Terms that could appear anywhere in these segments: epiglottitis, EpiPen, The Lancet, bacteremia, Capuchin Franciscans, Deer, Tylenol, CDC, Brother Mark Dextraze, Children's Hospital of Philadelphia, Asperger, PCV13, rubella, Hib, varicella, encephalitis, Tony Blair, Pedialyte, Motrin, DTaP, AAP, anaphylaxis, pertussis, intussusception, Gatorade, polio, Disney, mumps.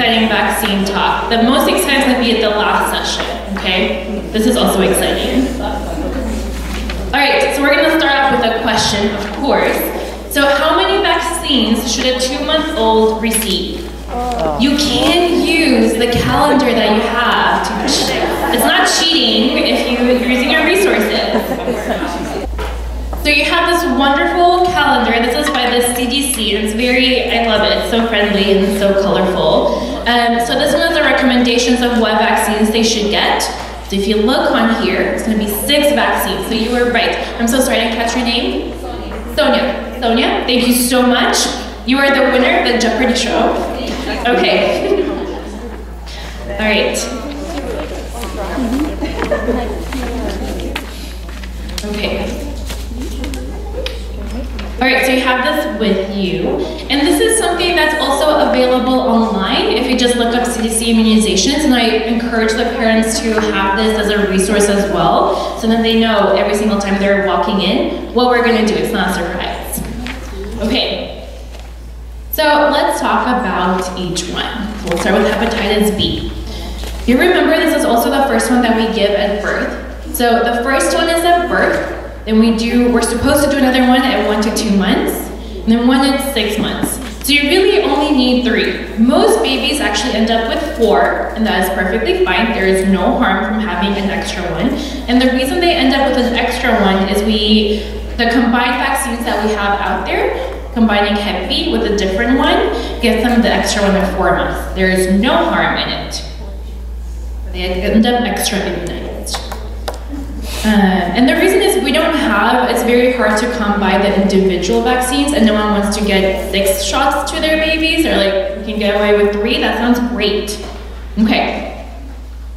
exciting vaccine talk. The most exciting is going to be at the last session, okay? This is also exciting. All right, so we're going to start off with a question, of course. So how many vaccines should a 2-month-old receive? You can use the calendar that you have to check. It's not cheating if you're using your resources. So you have this wonderful calendar. This is by the CDC, and it's very, I love it, it's so friendly and so colorful. So this one is the recommendations of what vaccines they should get. So if you look on here, it's gonna be 6 vaccines, so you were right. I'm so sorry, I didn't catch your name. Sonia. Sonia, thank you so much. You are the winner of the Jeopardy show. Okay. All right. Okay. All right, so you have this with you. And this is something that's also available online if you just look up CDC immunizations, and I encourage the parents to have this as a resource as well, so that they know every single time they're walking in what we're gonna do, it's not a surprise. Okay, so let's talk about each one. So we'll start with hepatitis B. You remember this is also the first one that we give at birth. So the first one is at birth. Then we're supposed to do another one at 1 to 2 months, and then one at 6 months. So you really only need 3. Most babies actually end up with 4, and that is perfectly fine. There is no harm from having an extra one. And the reason they end up with an extra one is the combined vaccines that we have out there, combining Hep B with a different one, gives them the extra one at 4 months. There is no harm in it. They end up extra immunized. And the reason is it's very hard to come by the individual vaccines, and no one wants to get 6 shots to their babies. They're like, we can get away with 3, that sounds great. Okay,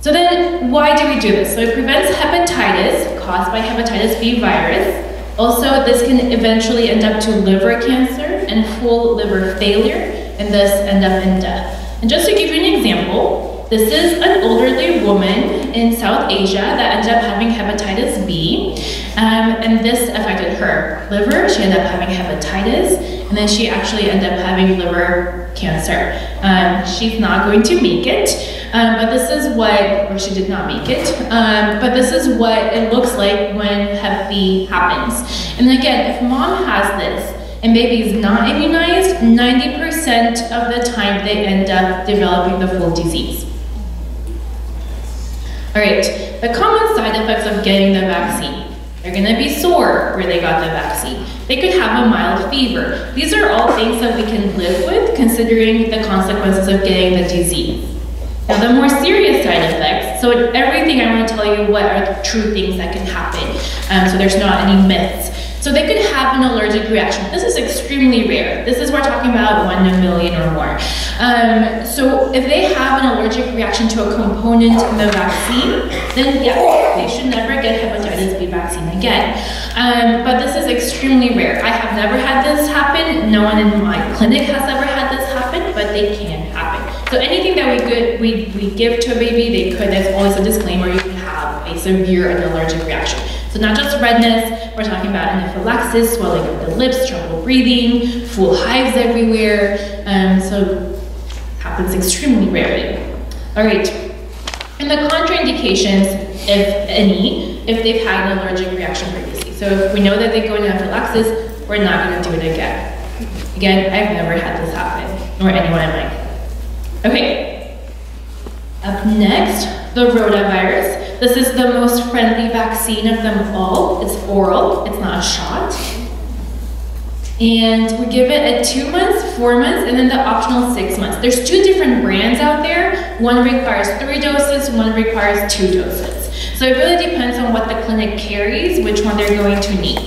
so then why do we do this? So it prevents hepatitis caused by hepatitis B virus. Also, this can eventually end up to liver cancer and full liver failure, and thus end up in death. And just to give you an example, this is an elderly woman in South Asia that ended up having hepatitis B. And this affected her liver. She ended up having hepatitis, and then she actually ended up having liver cancer. She's not going to make it, or she did not make it, but this is what it looks like when Hep B happens. And again, if mom has this and baby is not immunized, 90% of the time they end up developing the full disease. All right, the common side effects of getting the vaccine. They're gonna be sore where they got the vaccine. They could have a mild fever. These are all things that we can live with considering the consequences of getting the disease. Now the more serious side effects, so in everything I wanna tell you what are the true things that can happen, so there's not any myths. So they could have an allergic reaction. This is extremely rare. This is, we're talking about 1 in a million or more. So if they have an allergic reaction to a component in the vaccine, then yeah, they should never get hepatitis B vaccine again. But this is extremely rare. I have never had this happen. No one in my clinic has ever had this happen, but they can happen. So anything that we give to a baby, they could. There's always a disclaimer, you can have a severe and allergic reaction. So not just redness, we're talking about anaphylaxis, swelling of the lips, trouble breathing, full hives everywhere. So it happens extremely rarely. All right, and the contraindications, if any, if they've had an allergic reaction previously. So if we know that they go into anaphylaxis, we're not gonna do it again. Again, I've never had this happen, nor anyone in my clinic. Okay, up next, the rotavirus. This is the most friendly vaccine of them all. It's oral, it's not a shot. And we give it at 2 months, 4 months, and then the optional 6 months. There's 2 different brands out there. One requires 3 doses, one requires 2 doses. So it really depends on what the clinic carries, which one they're going to need.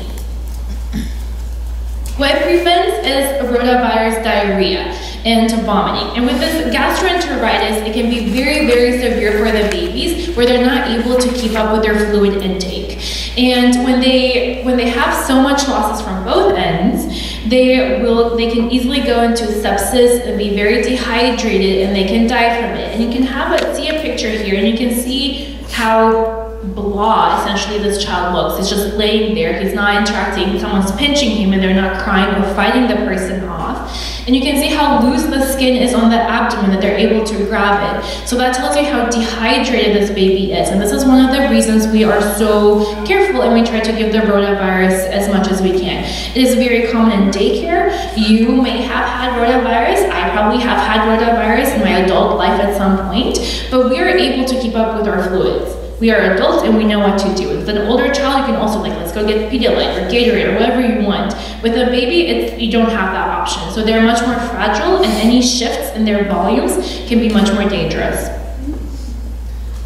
What it prevents is rotavirus diarrhea and vomiting. And with this gastroenteritis, it can be very, very severe for the babies where they're not able to keep up with their fluid intake. And when they have so much losses from both ends, they can easily go into sepsis and be very dehydrated, and they can die from it. And you can see a picture here, and you can see how blah essentially this child looks. It's just laying there, he's not interacting, someone's pinching him and they're not crying or fighting the person off. And you can see how loose the skin is on the abdomen that they're able to grab it. So that tells you how dehydrated this baby is. And this is one of the reasons we are so careful and we try to give the rotavirus as much as we can. It is very common in daycare. You may have had rotavirus. I probably have had rotavirus in my adult life at some point. But we are able to keep up with our fluids. We are adults and we know what to do. With an older child, you can also let's go get Pedialyte or Gatorade or whatever you want. With a baby, you don't have that option. So they're much more fragile and any shifts in their volumes can be much more dangerous.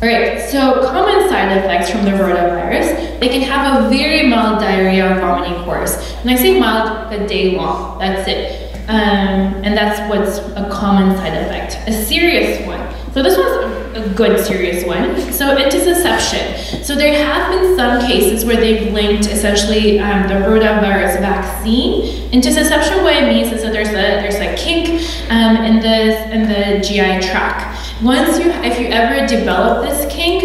All right, so common side effects from the rotavirus, they can have a very mild diarrhea or vomiting course. And I say mild, a day long, that's it. And that's what's a common side effect. A serious one. So this one's a good serious one. So intussusception. So there have been some cases where they've linked essentially the rotavirus vaccine. Intussusception, what it means is that there's a kink in the GI tract. If you ever develop this kink,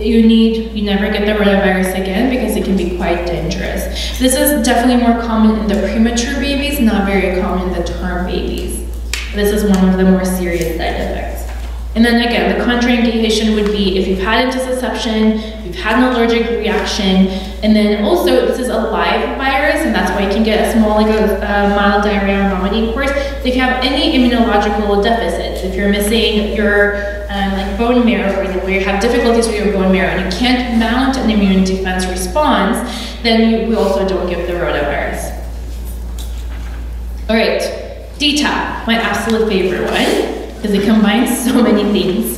you never get the rotavirus again because it can be quite dangerous. This is definitely more common in the premature babies, not very common in the term babies. This is one of the more serious side effects. And then again, the contraindication would be if you've had intussusception, if you've had an allergic reaction, and then also this is a live virus, and that's why you can get a small, mild diarrhea or vomiting course. So if you have any immunological deficits, if you're missing your bone marrow, for example, you have difficulties with your bone marrow, and you can't mount an immune defense response, then we also don't give the rotavirus. All right, DTaP, my absolute favorite one, because it combines so many things.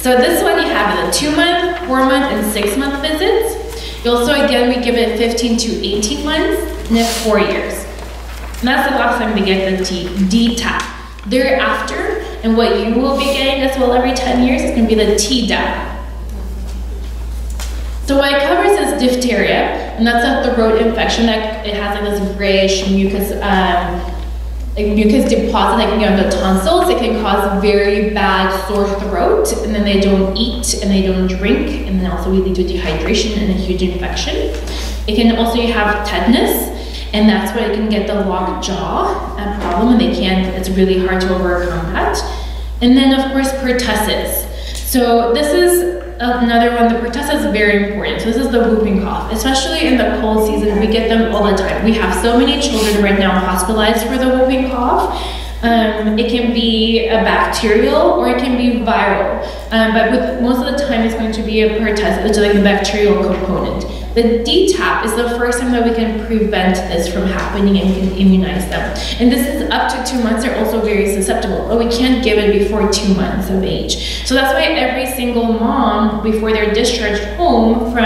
So this one you have in the 2-month, 4-month, and 6-month visits. You also, again, we give it 15 to 18 months, and then 4 years. And that's the last time we get the DTaP. Thereafter, and what you will be getting as well every 10 years is gonna be the Tdap. So what it covers is diphtheria, and that's a throat infection that it has this grayish mucus, mucus deposit that can get on the tonsils. It can cause very bad sore throat, and then they don't eat and they don't drink, and then also we lead to dehydration and a huge infection. It can also have tetanus, and that's where it can get the locked jaw problem, and it's really hard to overcome that. And then of course pertussis. So this is another one. The pertussis is very important. So this is the whooping cough, especially in the cold season. We get them all the time. We have so many children right now hospitalized for the whooping cough. It can be a bacterial or it can be viral, but most of the time it's going to be a pertussis, which is like a bacterial component. The DTaP is the first time that we can prevent this from happening and we can immunize them. And this is up to 2 months. They're also very susceptible, but we can't give it before 2 months of age. So that's why every single mom, before they're discharged home from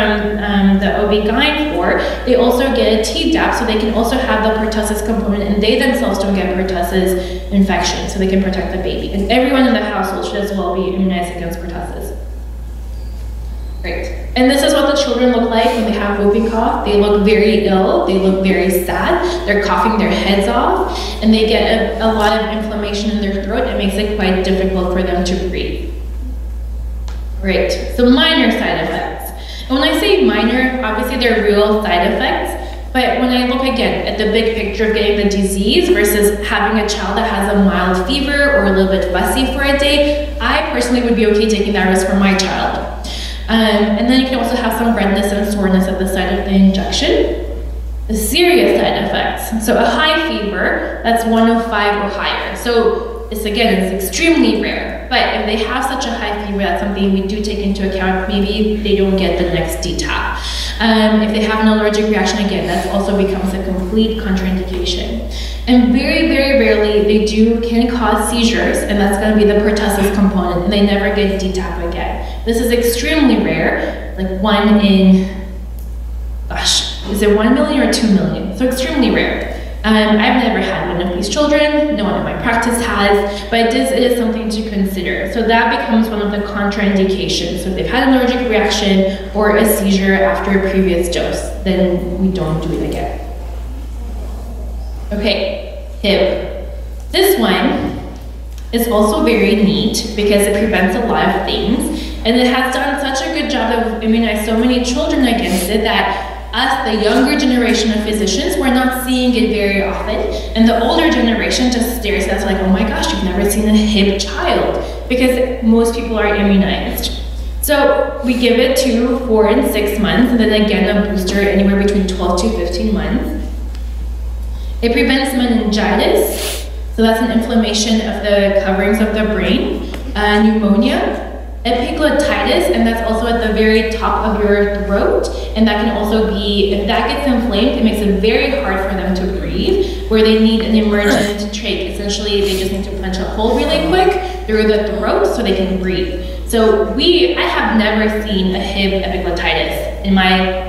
the OB-GYN floor, they also get a Tdap, so they can also have the pertussis component, and they themselves don't get pertussis infection, so they can protect the baby. And everyone in the household should as well be immunized against pertussis. Great. And this is what the children look like when they have whooping cough. They look very ill, they look very sad, they're coughing their heads off, and they get a lot of inflammation in their throat. It makes it quite difficult for them to breathe. Great. So minor side effects. And when I say minor, obviously they're real side effects. But when I look again at the big picture of getting the disease versus having a child that has a mild fever or a little bit fussy for a day, I personally would be okay taking that risk for my child. And then you can also have some redness and soreness at the site of the injection. The serious side effects. So a high fever, that's 105 or higher. So it's extremely rare. But if they have such a high fever, that's something we do take into account. Maybe they don't get the next DTaP. If they have an allergic reaction, again, that also becomes a complete contraindication. And very, very rarely, they can cause seizures, and that's going to be the pertussis component, and they never get DTaP again. This is extremely rare, like one in, is it 1 million or 2 million? So extremely rare. I've never had one of these children, no one in my practice has, but it is something to consider. So that becomes one of the contraindications. So if they've had an allergic reaction or a seizure after a previous dose, then we don't do it again. Okay, Hib. This one is also very neat because it prevents a lot of things, and it has done such a good job of immunizing so many children against it that Us, the younger generation of physicians, we're not seeing it very often, and the older generation just stares at us like, oh my gosh, you've never seen a Hib child, because most people are immunized. So we give it 2, 4, and 6 months, and then again a booster anywhere between 12 to 15 months. It prevents meningitis, so that's an inflammation of the coverings of the brain, pneumonia, epiglottitis, and that's also at the very top of your throat, and that can also be, if that gets inflamed, it makes it very hard for them to breathe, where they need an emergent trach. Essentially, they just need to punch a hole really quick through the throat so they can breathe. So I have never seen a Hib epiglottitis in my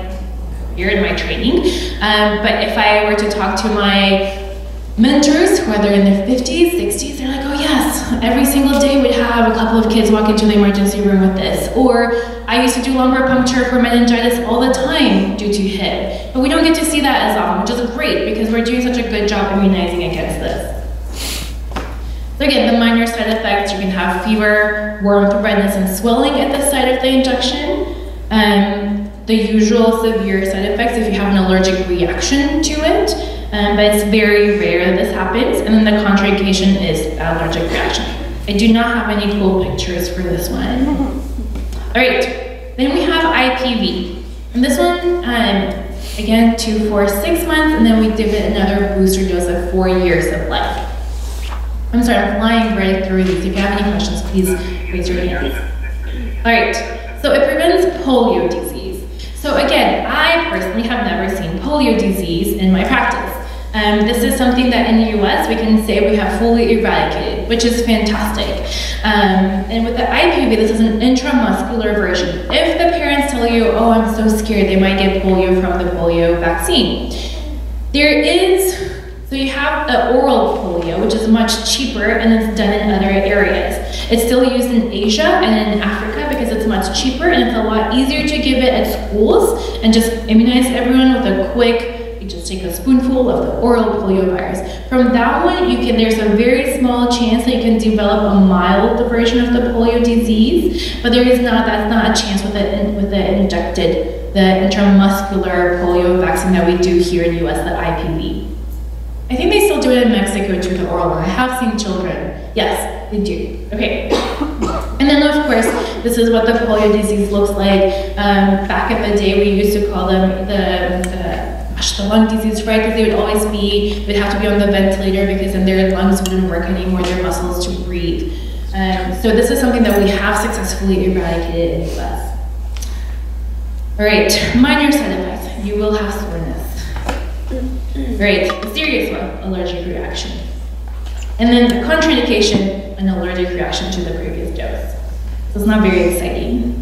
career, in my training, but if I were to talk to my mentors, whether in their 50s, 60s, they're like, oh yes, every single day we'd have a couple of kids walk into the emergency room with this. Or I used to do lumbar puncture for meningitis all the time due to Hib. But we don't get to see that as often, which is great because we're doing such a good job immunizing against this. So again, the minor side effects, you can have fever, warmth, redness, and swelling at the site of the injection. The usual severe side effects if you have an allergic reaction to it. But it's very rare that this happens, and then the contraindication is allergic reaction. I do not have any cool pictures for this one. All right, then we have IPV. And this one, again, 2, 4, 6 months, and then we give it another booster dose of 4 years of life. I'm sorry, I'm flying right through these. If you have any questions, please raise your hands. All right, so it prevents polio disease. So again, I personally have never seen polio disease in my practice. This is something that in the US we can say we have fully eradicated, which is fantastic. And with the IPV, this is an intramuscular version. If the parents tell you, oh, I'm so scared, they might get polio from the polio vaccine. So you have the oral polio, which is much cheaper, and it's done in other areas. It's still used in Asia and in Africa because it's much cheaper, and it's a lot easier to give it at schools and just immunize everyone with a quick, just take a spoonful of the oral poliovirus. From that one, there's a very small chance that you can develop a mild version of the polio disease, but that's not a chance with the injected, the intramuscular polio vaccine that we do here in the US, the IPV. I think they still do it in Mexico too, the oral one. I have seen children. Yes, they do. Okay. And then of course, this is what the polio disease looks like. Back in the day, we used to call them the lung disease, right? Because they'd have to be on the ventilator because then their lungs wouldn't work anymore, their muscles to breathe. So this is something that we have successfully eradicated in the US. All right, minor side effects. You will have soreness. Great, the serious one, allergic reaction. And then the contraindication, an allergic reaction to the previous dose. So it's not very exciting.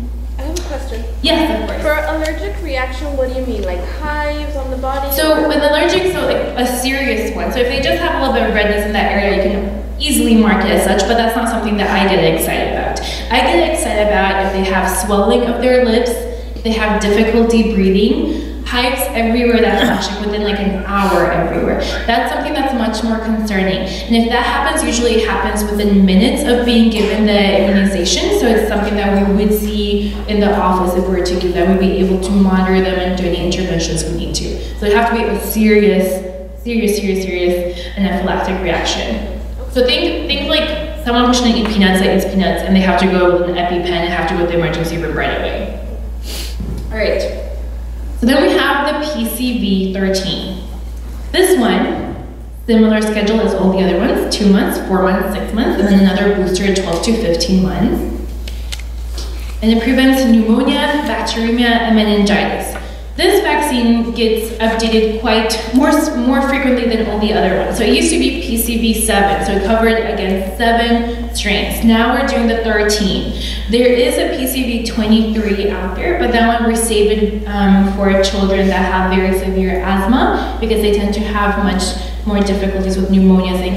Question. Yes, of course. For allergic reaction, what do you mean? Like hives on the body? So with allergic, so like a serious one. So if they just have a little bit of redness in that area, you can easily mark it as such, but that's not something that I get excited about. I get excited about if they have swelling of their lips, if they have difficulty breathing, hives everywhere that's flashing within like an hour everywhere. That's something that's much more concerning. And if that happens, usually it happens within minutes of being given the immunization. So it's something that we would see in the office if we were to give them. We'd be able to monitor them and do any interventions we need to. So it'd have to be a serious anaphylactic reaction. So think like someone who's gonna eat peanuts that eats peanuts and they have to go with an EpiPen and have to go to the emergency room right away. All right. So then we have the PCV13. This one, similar schedule as all the other ones, 2 months, 4 months, 6 months, and then another booster at 12 to 15 months. And it prevents pneumonia, bacteremia, and meningitis. This vaccine gets updated more frequently than all the other ones. So it used to be PCV7, so it covered against 7 strains. Now we're doing the 13. There is a PCV23 out there, but that one we're saving for children that have very severe asthma because they tend to have much more difficulties with pneumonias and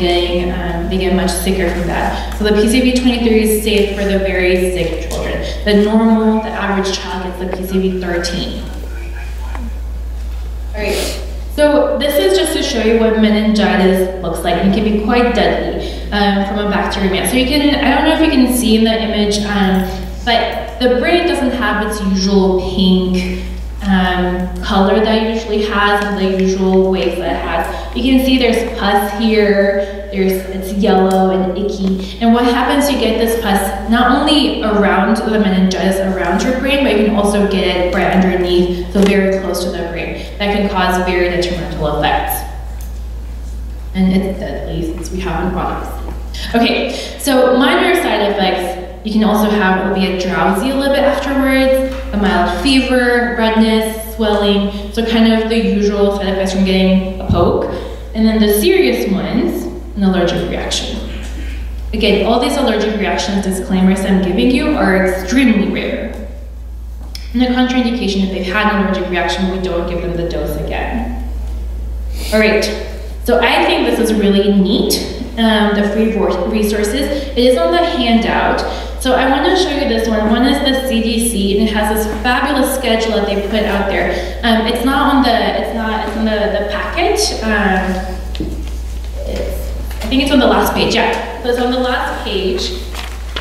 they get much sicker from that. So the PCV23 is safe for the very sick children. The average child gets the PCV13. All right. So this is just to show you what meningitis looks like. It can be quite deadly from a bacteremia. So I don't know if you can see in the image, but the brain doesn't have its usual pink color that it usually has in the usual ways that it has. You can see there's pus here, it's yellow and icky. And what happens, you get this pus not only around the meningitis, around your brain, but you can also get it right underneath, so very close to the brain. That can cause very detrimental effects. And it's deadly since we have antibiotics. Okay, so minor side effects, you can also have, will be a drowsy a little bit afterwards, a mild fever, redness, swelling, so kind of the usual side effects from getting a poke. And then the serious ones, an allergic reaction. Again, all these allergic reactions disclaimers I'm giving you are extremely rare. And the contraindication, if they've had an allergic reaction, we don't give them the dose again. All right. So I think this is really neat, the free resources. It is on the handout. So I want to show you this one. One is the CDC, and it has this fabulous schedule that they put out there. It's not on the, it's on the package. I think it's on the last page, yeah. So it's on the last page.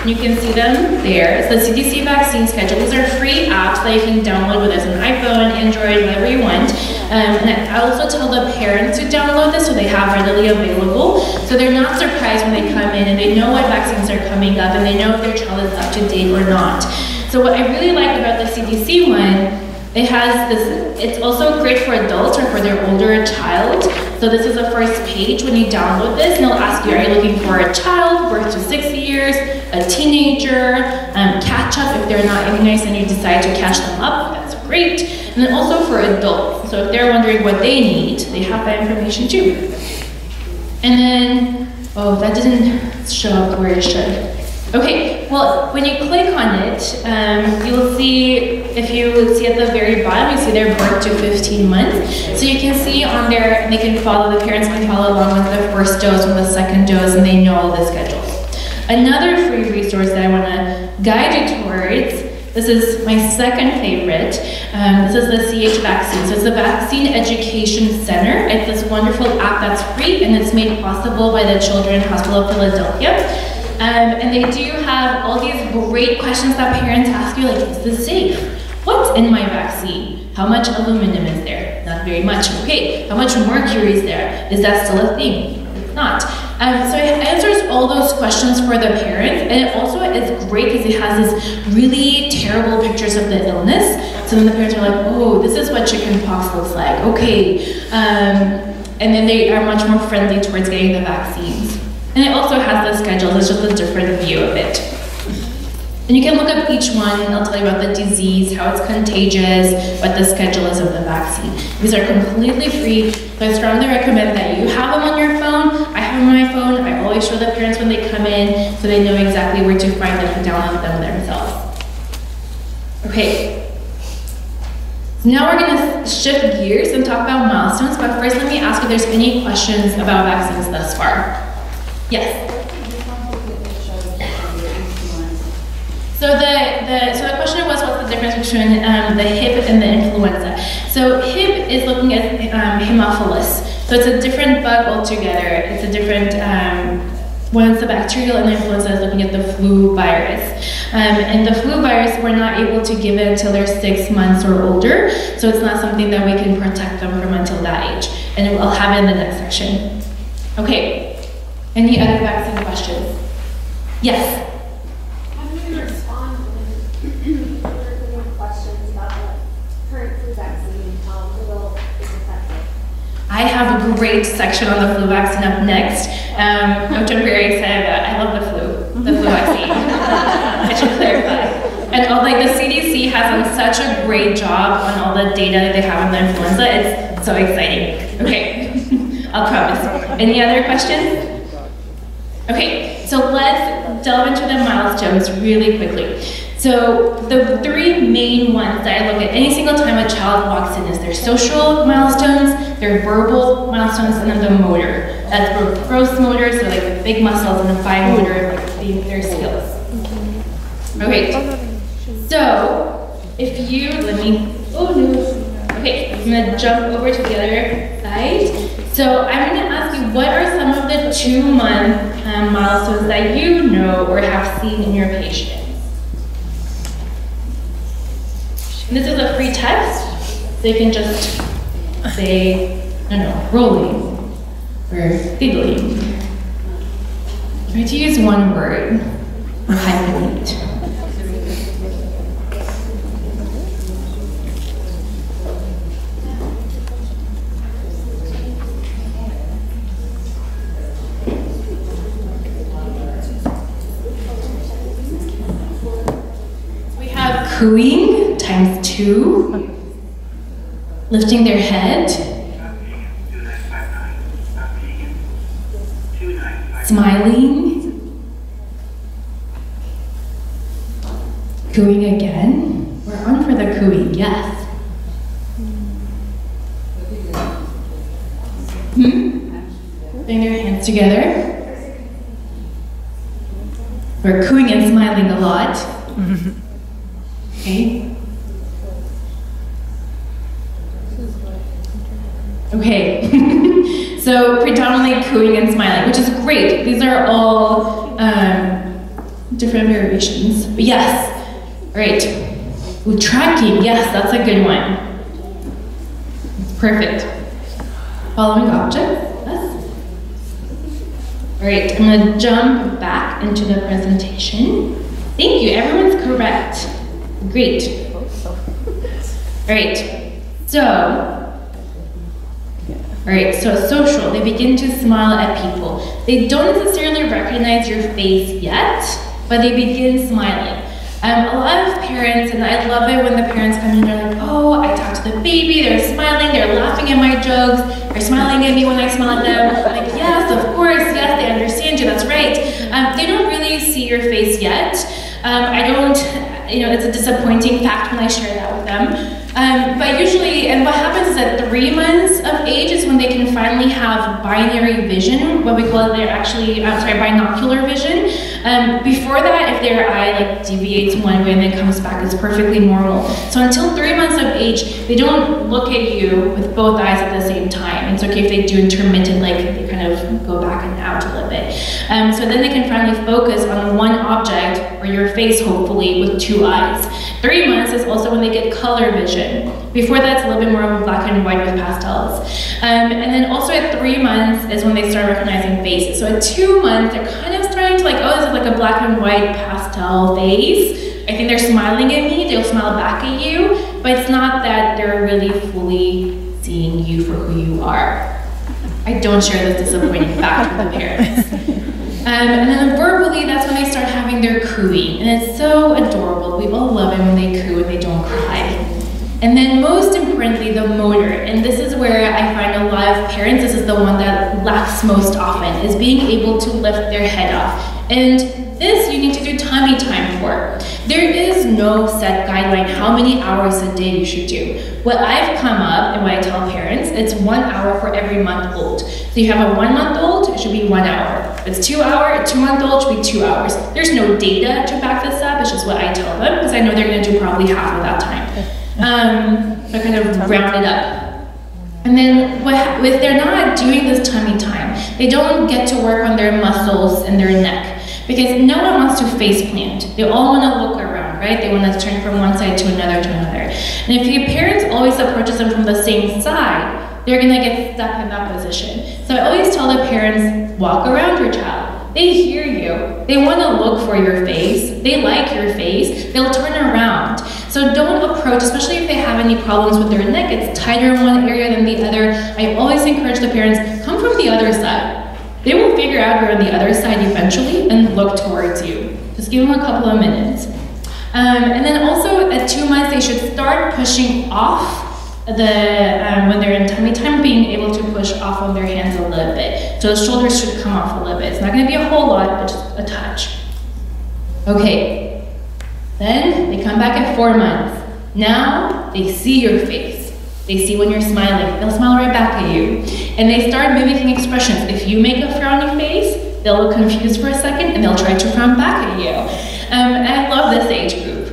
You can see them there. It's the CDC vaccine schedule. These are free apps that you can download, whether it's an iPhone, Android, whatever you want. And I also tell the parents to download this so they have readily available. So they're not surprised when they come in and they know what vaccines are coming up and they know if their child is up to date or not. So what I really liked about the CDC one, it has this, it's also great for adults or for their older child. So this is the first page when you download this, and it'll ask you, are you looking for a child, birth to 6 years, a teenager, catch up if they're not immunized and you decide to catch them up, that's great. And then also for adults, so if they're wondering what they need, they have that information too. And then, oh, that didn't show up where it should. Okay, well, when you click on it, you'll see, if you see at the very bottom, you see their birth to 15 months. So you can see on there, they can follow, the parents can follow along with the first dose and the second dose, and they know all the schedules. Another free resource that I wanna guide you towards, this is my second favorite. This is the CH Vaccine. So it's the Vaccine Education Center. It's this wonderful app that's free, and it's made possible by the Children's Hospital of Philadelphia. And they do have all these great questions that parents ask you, like, is this safe? What's in my vaccine? How much aluminum is there? Not very much. Okay, how much mercury is there? Is that still a thing? It's not. So it answers all those questions for the parents, and it also is great because it has these really terrible pictures of the illness. So then the parents are like, oh, this is what chickenpox looks like. Okay. And then they are much more friendly towards getting the vaccines. And it also has the schedules, it's just a different view of it. And you can look up each one, and they'll tell you about the disease, how it's contagious, what the schedule is of the vaccine. These are completely free, so I strongly recommend that you have them on your phone. I have them on my phone. I always show the parents when they come in so they know exactly where to find them and download them themselves. Okay. So now we're going to shift gears and talk about milestones, but first let me ask if there's any questions about vaccines thus far. Yes. So the question was, what's the difference between the Hib and the influenza? So Hib is looking at Haemophilus. So it's a different bug altogether. It's a different one. It's the bacterial, and the influenza is looking at the flu virus. And the flu virus, we're not able to give it until they're 6 months or older. So it's not something that we can protect them from until that age. And I'll have it in the next section. Okay. Any other vaccine questions? Yes? How do you respond when questions about the current flu vaccine, how little is effective? I have a great section on the flu vaccine up next, which I'm very excited about. I love the flu vaccine. I should clarify. And all, like, the CDC has done such a great job on all the data that they have on the influenza. It's so exciting. Okay, I'll promise. Any other questions? Okay, so let's delve into the milestones really quickly. So the three main ones that I look at any single time a child walks in is their social milestones, their verbal milestones, and then the motor. That's for gross motor, so like the big muscles, and the fine motor, like their skills. Okay, so if you, okay, I'm gonna jump over to the other side. So I'm going to ask you, what are some of the 2 month milestones that you know or have seen in your patients? And this is a free text. They can just say, no, rolling or fiddling. Try to use one word or hyphenate. Cooing times two, lifting their head, smiling, cooing again. We're on for the cooing, yes. Putting their hands together. We're cooing and smiling a lot. Okay, so predominantly cooing and smiling, which is great. These are all different variations. But yes, all right. Ooh, tracking, yes, that's a good one. It's perfect. Following objects, yes. All right, I'm gonna jump back into the presentation. Thank you, everyone's correct. Great. All right, so social, they begin to smile at people. They don't necessarily recognize your face yet, but they begin smiling. A lot of parents, and I love it when the parents come in and they're like, oh, I talked to the baby, they're smiling, they're laughing at my jokes, they're smiling at me when I smile at them. I'm like, yes, of course, yes, they understand you, that's right. They don't really see your face yet. You know, it's a disappointing fact when I share that with them. But usually, and what happens is at 3 months of age is when they can finally have binary vision, what we call it, they're actually, binocular vision. Before that, if their eye like deviates one way and then comes back, it's perfectly normal. So until 3 months of age, they don't look at you with both eyes at the same time. It's okay if they do intermittent, like they kind of go back and out a little bit. So then they can finally focus on one object or your face, hopefully, with two eyes. 3 months is also when they get color vision. Before that, it's a little bit more of a black and white with pastels. And then also at 3 months is when they start recognizing faces. So at 2 months, they're kind of starting to like, oh, this is like a black and white pastel face. I think they're smiling at me, they'll smile back at you, but it's not that they're really fully seeing you for who you are. I don't share this disappointing fact with the parents. And then verbally, that's when they start having their cooing. And it's so adorable. We all love it when they coo and they don't cry. And then most importantly, the motor. And this is where I find a lot of parents, this is the one that lacks most often, is being able to lift their head off. And this you need to do tummy time for. There is no set guideline how many hours a day you should do. What I've come up, and what I tell parents, it's 1 hour for every month old. So you have a 1-month-old, it should be 1 hour. It's 2 hours, a 2-month-old should be 2 hours. There's no data to back this up, it's just what I tell them, because I know they're gonna do probably half of that time. But kind of round it up. And then if they're not doing this tummy time, they don't get to work on their muscles and their neck, because no one wants to face plant. They all wanna look around, right? They wanna turn from one side to another And if your parents always approaches them from the same side, they're gonna get stuck in that position. So I always tell the parents, walk around your child. They hear you. They wanna look for your face. They like your face. They'll turn around. So don't approach, especially if they have any problems with their neck. It's tighter in one area than the other. I always encourage the parents, come from the other side. They will figure out you're on the other side eventually and look towards you. Just give them a couple of minutes. And then also at 2 months, they should start pushing off when they're in tummy time, being able to push off on their hands a little bit. So the shoulders should come off a little bit. It's not gonna be a whole lot, but just a touch. Okay, then they come back at 4 months. Now they see your face. They see when you're smiling. They'll smile right back at you. And they start mimicking expressions. If you make a frowny face, they'll look confused for a second and they'll try to frown back at you. And I love this age group.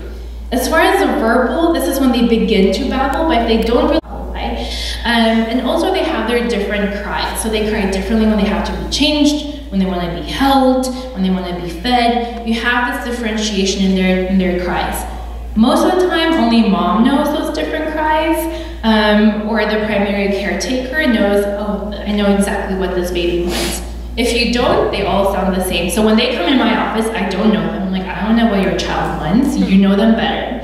As far as the verbal, this is when they begin to babble, but if they don't really cry, and also they have their different cries. So they cry differently when they have to be changed, when they want to be held, when they want to be fed. You have this differentiation in their cries. Most of the time, only mom knows those different cries. or the primary caretaker knows, oh, I know exactly what this baby wants. If you don't, they all sound the same. So when they come in my office, I don't know them. I'm like, I don't know what your child wants. You know them better.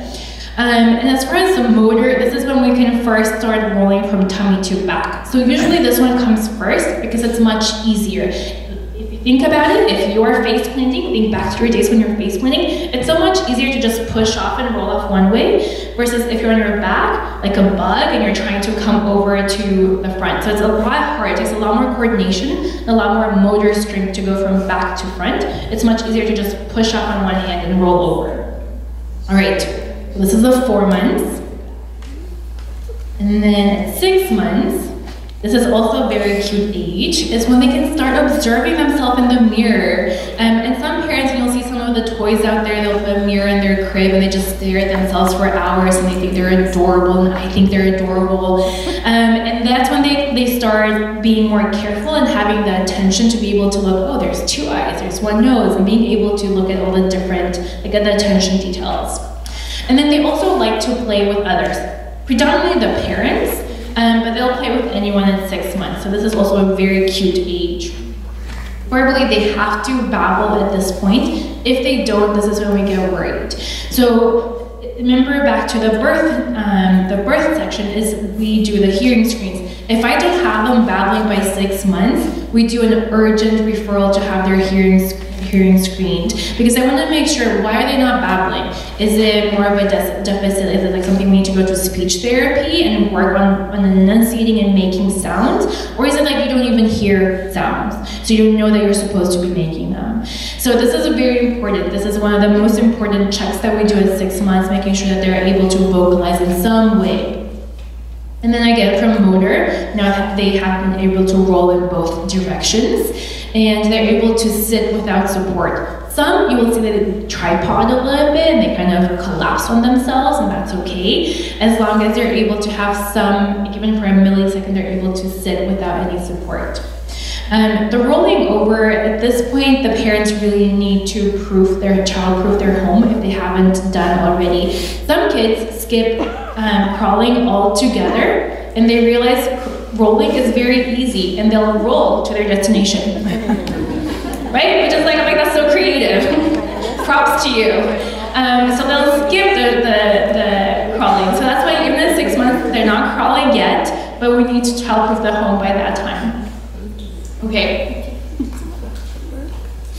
And as far as the motor, this is when we can first start rolling from tummy to back. So usually this one comes first because it's much easier. If you think about it, if you are face planting, think back to your days when you're face planting, it's so much easier to just push off and roll off one way versus if you're on your back, like a bug, and you're trying to come over to the front. So it's a lot harder. It takes a lot more coordination, a lot more motor strength to go from back to front. It's much easier to just push up on one hand and roll over. All right, so this is the 4 months. And then at 6 months, this is also a very cute age, is when they can start observing themselves in the mirror. And some parents, you'll see some of the toys out there, they'll put a mirror in their crib and they just stare at themselves for hours and they think they're adorable, and I think they're adorable. And that's when they start being more careful and having the attention to be able to look, oh, there's two eyes, there's one nose, and being able to look at all the different, like at the attention details. And then they also like to play with others, predominantly the parents, but they'll play with anyone in 6 months. So this is also a very cute age. Verbally, they have to babble at this point. If they don't, this is when we get worried. So remember back to the birth section is we do the hearing screens. If I don't have them babbling by 6 months, we do an urgent referral to have their hearing screened, because I want to make sure, why are they not babbling? Is it more of a deficit? Is it like something we need to go to speech therapy and work on enunciating and making sounds? Or is it like you don't even hear sounds, so you know that you're supposed to be making them? So this is very important. This is one of the most important checks that we do at 6 months, making sure that they're able to vocalize in some way. And then again, from motor, now they have been able to roll in both directions, and they're able to sit without support. Some, you will see that they tripod a little bit, and they kind of collapse on themselves, and that's okay, as long as they're able to have some, even for a millisecond, they're able to sit without any support. The rolling over, at this point, the parents really need to proof their home if they haven't done already. Some kids skip crawling all together, and they realize rolling is very easy, and they'll roll to their destination. Right? Which is like, I'm like, that's so creative. Props to you. So they'll skip the crawling. So that's why even at 6 months, they're not crawling yet, but we need to child-proof the home by that time. Okay,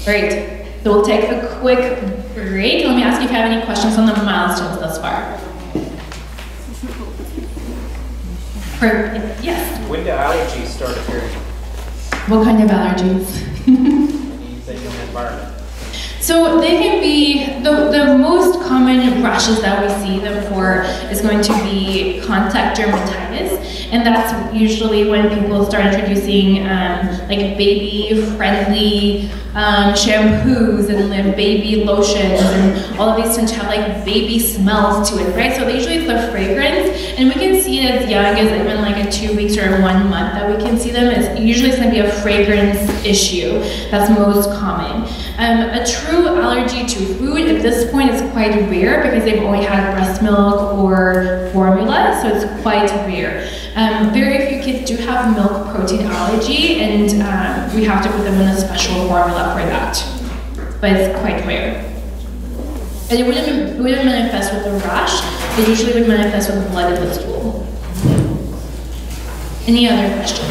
great. So we'll take a quick break. Let me ask you if you have any questions on the milestones thus far. Perfect. Yes? When do allergies start appearing? What kind of allergies? Anything in the environment. So they can be, the most common rashes that we see them for is going to be contact dermatitis. And that's usually when people start introducing like baby-friendly shampoos and like, baby lotions, and all of these tend to have like baby smells to it, right? So usually it's the fragrance, and we can see it as young as even like a 2 weeks or 1 month that we can see them. It's usually going to be a fragrance issue that's most common. A true allergy to food at this point is quite rare because they've only had breast milk or formula, so it's quite rare. Very few kids do have milk protein allergy, and we have to put them in a special formula for that. But it's quite rare. And it wouldn't manifest with a rash. It usually would manifest with blood in the stool. Any other questions?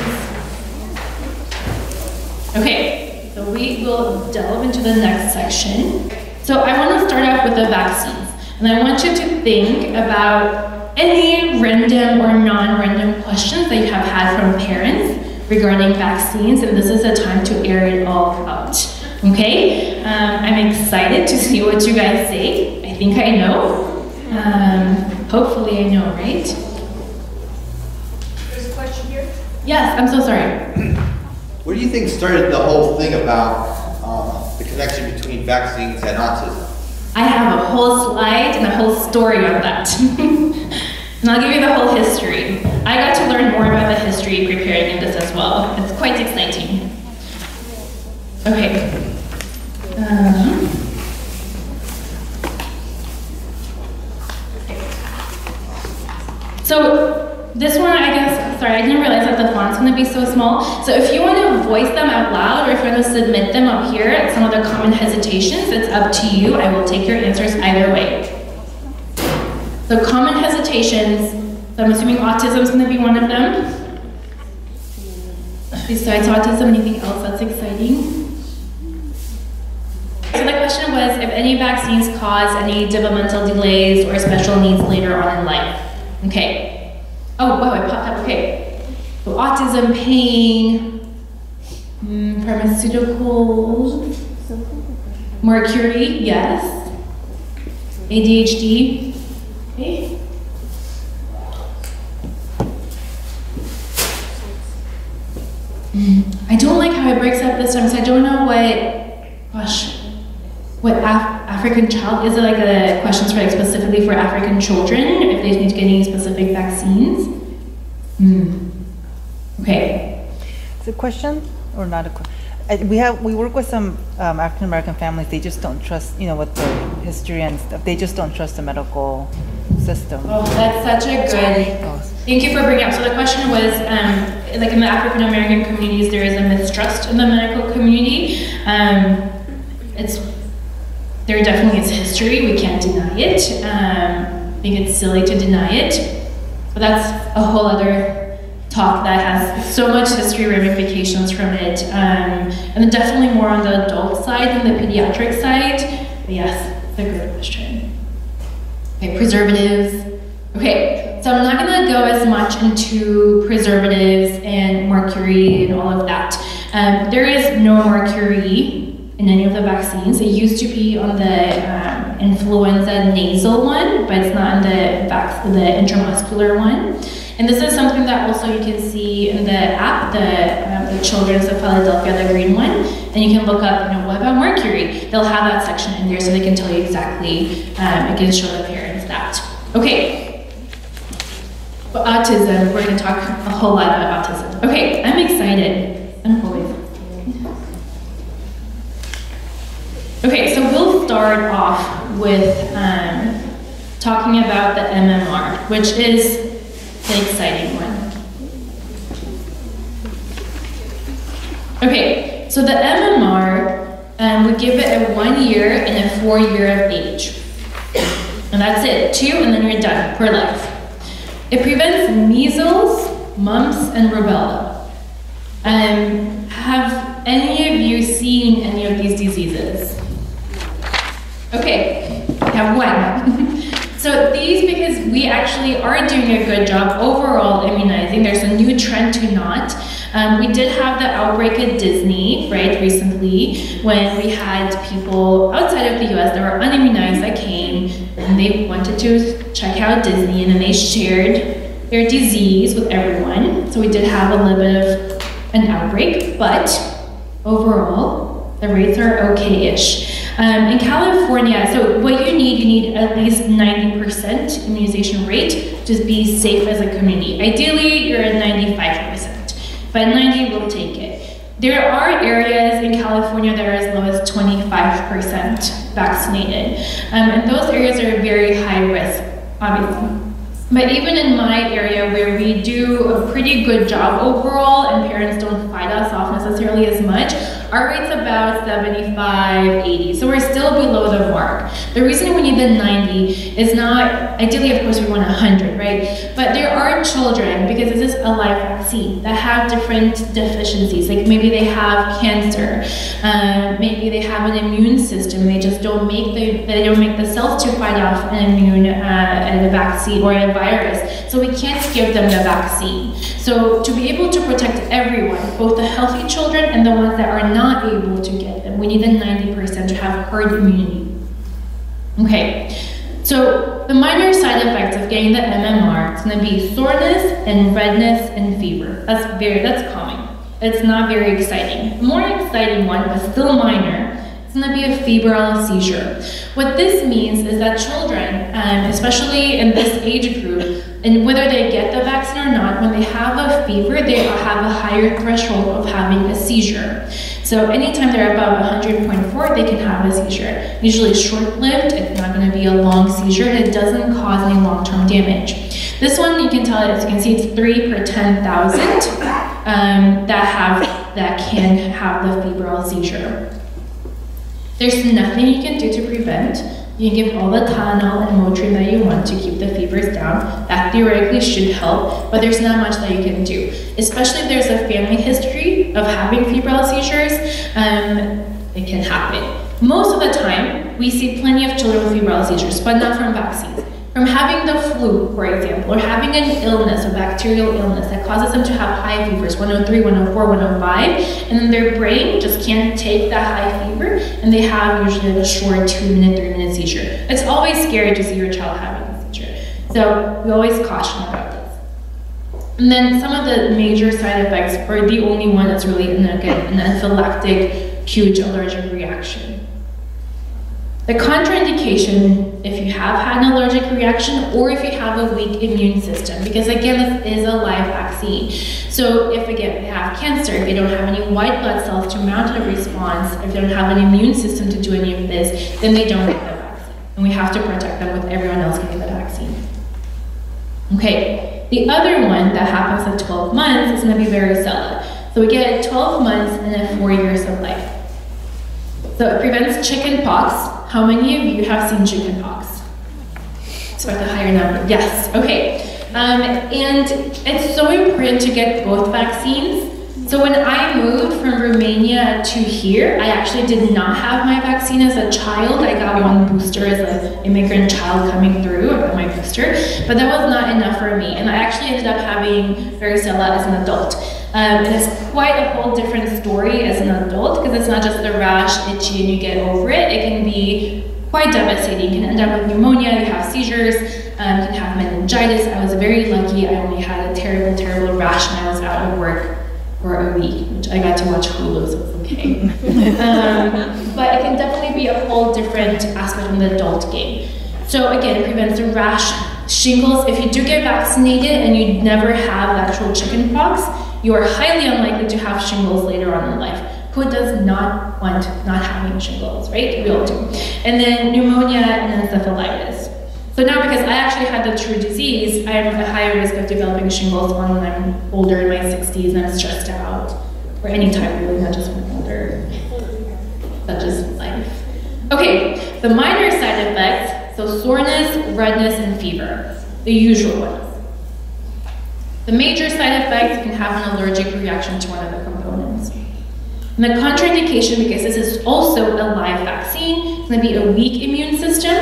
Okay, so we will delve into the next section. So I want to start off with the vaccines. And I want you to think about any random or non-random questions that you have had from parents regarding vaccines, and this is a time to air it all out, okay? I'm excited to see what you guys say. I think I know. Hopefully I know, right? There's a question here? Yes, I'm so sorry. What do you think started the whole thing about the connection between vaccines and autism? I have a whole slide and a whole story on that. And I'll give you the whole history. I got to learn more about the history preparing in this as well. It's quite exciting. Okay. So be so small. So if you want to voice them out loud, or if you want to submit them up here at some of the common hesitations, it's up to you. I will take your answers either way. The common hesitations, so I'm assuming autism is going to be one of them. Besides autism, anything else that's exciting? So the question was if any vaccines cause any developmental delays or special needs later on in life. Okay. Oh, wow, I popped up. Okay. So autism, pain, pharmaceuticals, mercury, yes. ADHD. Okay. I don't like how it breaks up this time, so I don't know what, gosh, what African child, is it like the questions for like specifically for African children, if they need to get any specific vaccines? Okay. Is it a question or not a question? We work with some African American families. They just don't trust, you know, with the history and stuff. They just don't trust the medical system. Oh, that's such a good. Thank you for bringing up. So the question was, like in the African American communities, there is a mistrust in the medical community. There definitely is history, we can't deny it. I think it's silly to deny it. But that's a whole other talk that has so much history ramifications from it. And definitely more on the adult side than the pediatric side. But yes, it's a good question. Okay, preservatives. Okay, so I'm not gonna go as much into preservatives and mercury and all of that. There is no mercury in any of the vaccines. It used to be on the influenza nasal one, but it's not on the intramuscular one. And this is something that also you can see in the app, the Children's Hospital of Philadelphia, the green one, and you can look up, you know, what about mercury? They'll have that section in there so they can tell you exactly, it can show the parents that. Okay, but autism, we're gonna talk a whole lot about autism. Okay, I'm excited, I'm holding. Okay, so we'll start off with talking about the MMR, which is the exciting one. Okay, so the MMR, we give it a 1 year and a 4 year of age. And that's it, 2, and then you're done for life. It prevents measles, mumps, and rubella. Have any of you seen any of these diseases? Okay, we have one. So these, because we actually are doing a good job overall immunizing, there's a new trend to not. We did have the outbreak at Disney, right, recently, when we had people outside of the US that were unimmunized that came and they wanted to check out Disney, and then they shared their disease with everyone. So we did have a little bit of an outbreak, but overall, the rates are okay-ish. In California, so what you need at least 90% immunization rate to be safe as a community. Ideally, you're at 95%, but 90 will take it. There are areas in California that are as low as 25% vaccinated, and those areas are very high risk, obviously. But even in my area where we do a pretty good job overall and parents don't fight us off necessarily as much, our rate's about 75, 80. So we're still below the mark. The reason we need the 90 is not, ideally of course we want 100, right? But there are children, because this is a live vaccine, that have different deficiencies. Like maybe they have cancer, maybe they have an immune system, they just don't make the cells to fight off an immune and a vaccine or a virus, so we can't give them the vaccine. So to be able to protect everyone, both the healthy children and the ones that are not able to get them, we need a 90% to have herd immunity. Okay, so the minor side effects of getting the MMR is going to be soreness and redness and fever. That's common. It's not very exciting. The more exciting one, but still minor, it's going to be a febrile seizure. What this means is that children, especially in this age group, and whether they get the vaccine or not, when they have a fever, they have a higher threshold of having a seizure. So anytime they're above 100.4, they can have a seizure. Usually short-lived, it's not gonna be a long seizure, and it doesn't cause any long-term damage. This one, you can tell, as you can see, it's 3 per 10,000. that can have the febrile seizure. There's nothing you can do to prevent. You can give all the Tylenol and Motrin that you want to keep the fevers down. That theoretically should help, but there's not much that you can do. Especially if there's a family history of having febrile seizures, it can happen. Most of the time, we see plenty of children with febrile seizures, but not from vaccines. From having the flu, for example, or having an illness, a bacterial illness that causes them to have high fevers, 103, 104, 105, and then their brain just can't take that high fever, and they have usually a short 2-minute, 3-minute seizure. It's always scary to see your child having a seizure. So we always caution about this. And then some of the major side effects, or the only one that's really an anaphylactic, huge allergic reaction. The contraindication, if you have had an allergic reaction or if you have a weak immune system, because again, this is a live vaccine. So if, again, they have cancer, if they don't have any white blood cells to mount a response, if they don't have an immune system to do any of this, then they don't get the vaccine. And we have to protect them with everyone else getting the vaccine. Okay, the other one that happens at 12 months is going to be varicella. So we get it at 12 months and then 4 years of life. So it prevents chicken pox. How many of you have seen chickenpox? Expect a higher number. Yes, okay. And it's so important to get both vaccines. So when I moved from Romania to here, I actually did not have my vaccine as a child. I got one booster as an immigrant child coming through. I got my booster, but that was not enough for me. And I actually ended up having varicella as an adult. And it's quite a whole different story as an adult because it's not just the rash, itchy, and you get over it. It can be quite devastating. You can end up with pneumonia, you have seizures, you can have meningitis. I was very lucky. I only had a terrible, terrible rash and I was out of work for a week, which I got to watch Hulu, so it's okay. But it can definitely be a whole different aspect of the adult game. So again, it prevents the rash, shingles. If you do get vaccinated and you never have actual chickenpox, you are highly unlikely to have shingles later on in life. Who does not want not having shingles, right? We all do. And then pneumonia and encephalitis. So now because I actually had the true disease, I have a higher risk of developing shingles when I'm older, in my 60s, and I'm stressed out, or any time really, not just when I'm older. That's just life. Okay, the minor side effects, so soreness, redness, and fever, the usual ones. The major side effects can have an allergic reaction to one of the components. And the contraindication, because this is also a live vaccine, it's going to be a weak immune system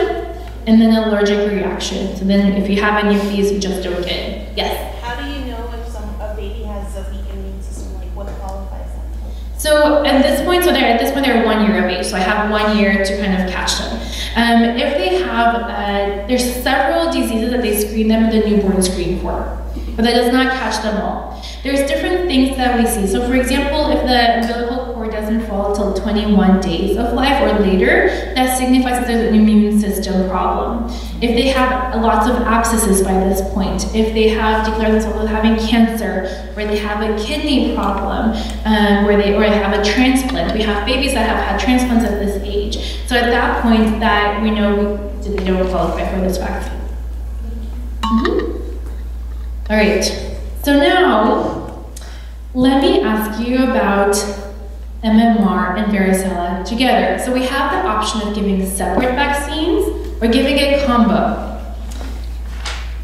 and then an allergic reaction. So then if you have any of these, you just don't get it. Yes? How do you know if a baby has a weak immune system? Like what qualifies them? So at this point, they're 1 year of age, so I have 1 year to kind of catch them. If they have, there's several diseases that they screen them in the newborn screen for. But that does not catch them all. There's different things that we see. So for example, if the umbilical cord doesn't fall till 21 days of life or later, that signifies that there's an immune system problem. If they have lots of abscesses by this point, if they have declared themselves having cancer, or they have a kidney problem, or they have a transplant. We have babies that have had transplants at this age. So at that point, that we know they don't qualify for this vaccine. Mm-hmm. All right, so now, let me ask you about MMR and varicella together. So we have the option of giving separate vaccines or giving a combo.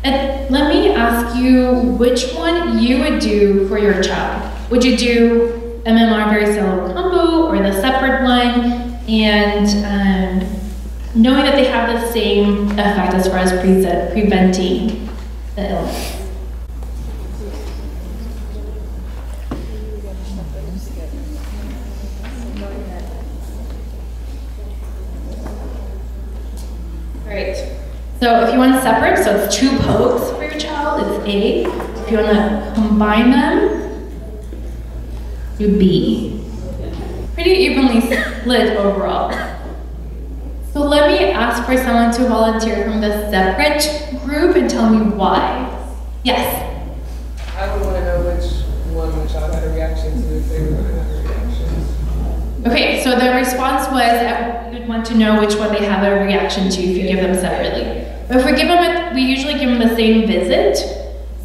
And let me ask you which one you would do for your child. Would you do MMR varicella combo or the separate one? And knowing that they have the same effect as far as preventing the illness. So if you want to separate, so it's 2 pokes for your child, it's A. If you want to combine them, you B. Pretty evenly split overall. So let me ask for someone to volunteer from the separate group and tell me why. Yes? I would want to know which one my child had a reaction to if they were going to have a reaction. Okay, so the response was you'd want to know which one they have a reaction to if you give them separately. But if we give them, we usually give them the same visit.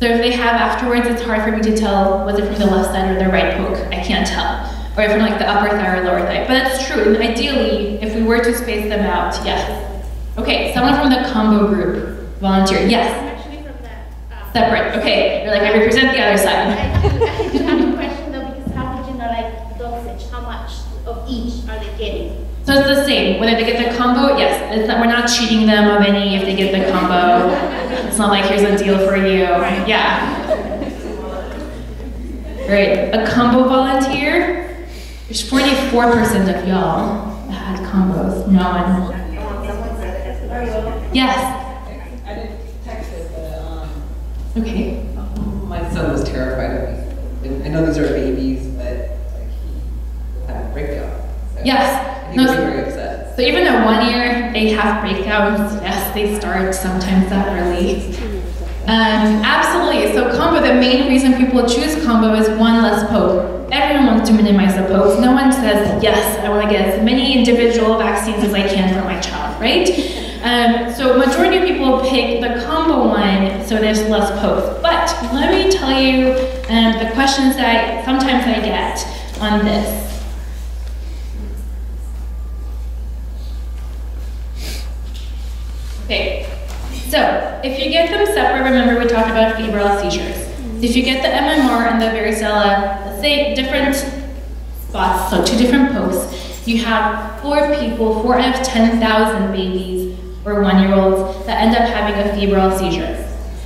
So if they have afterwards, it's hard for me to tell, was it from the left side or the right poke? I can't tell. Or from like the upper thigh or lower thigh. But that's true, and ideally, if we were to space them out, yes. Okay, someone from the combo group, volunteer, yes. I'm actually from that. Separate, okay, you're like, I represent the other side. I have a question though, because how would you know like dosage, how much of each are they getting? So it's the same, whether they get the combo, yes. It's not, we're not cheating them of any if they get the combo. It's not like, here's a deal for you, right. Yeah. Great, a combo volunteer? There's 44% of y'all that had combos. No one. Yes. I didn't text it, but okay. My son was terrified of me. I know these are babies, but like he had a breakout. So yes. He was very upset. So even at 1 year, they have breakouts. Yes, they start sometimes that early. Absolutely. So combo. The main reason people choose combo is one less poke. Everyone wants to minimize the pokes. No one says, yes, I want to get as many individual vaccines as I can for my child, right? So majority of people pick the combo one, so there's less pokes. But let me tell you the questions that sometimes I get on this. Okay, so if you get them separate, remember we talked about febrile seizures. If you get the MMR and the varicella, let's say different spots, so two different pokes, you have four out of 10,000 babies or 1-year-olds that end up having a febrile seizure.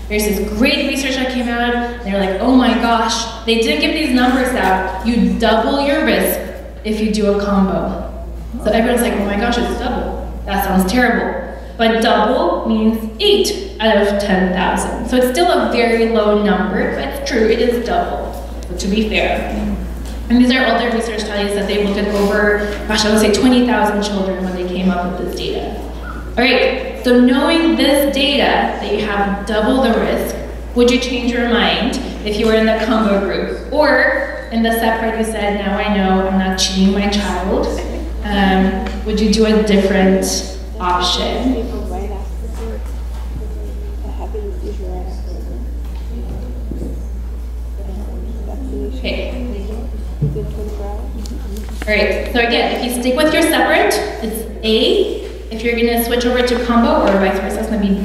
There's this great research that came out, and they're like, oh my gosh, they did give these numbers out. You double your risk if you do a combo. So everyone's like, oh my gosh, it's double. That sounds terrible. But double means 8 out of 10,000. So it's still a very low number, but it's true, it is double, to be fair. And these are older research studies that they looked at over, gosh, I would say 20,000 children when they came up with this data. All right, so knowing this data, that you have double the risk, would you change your mind if you were in the combo group? Or in the separate, you said, now I know I'm not cheating my child. Would you do a different option? Okay. All right, so again, if you stick with your separate, it's A. If you're gonna switch over to combo or vice versa, it's gonna be B.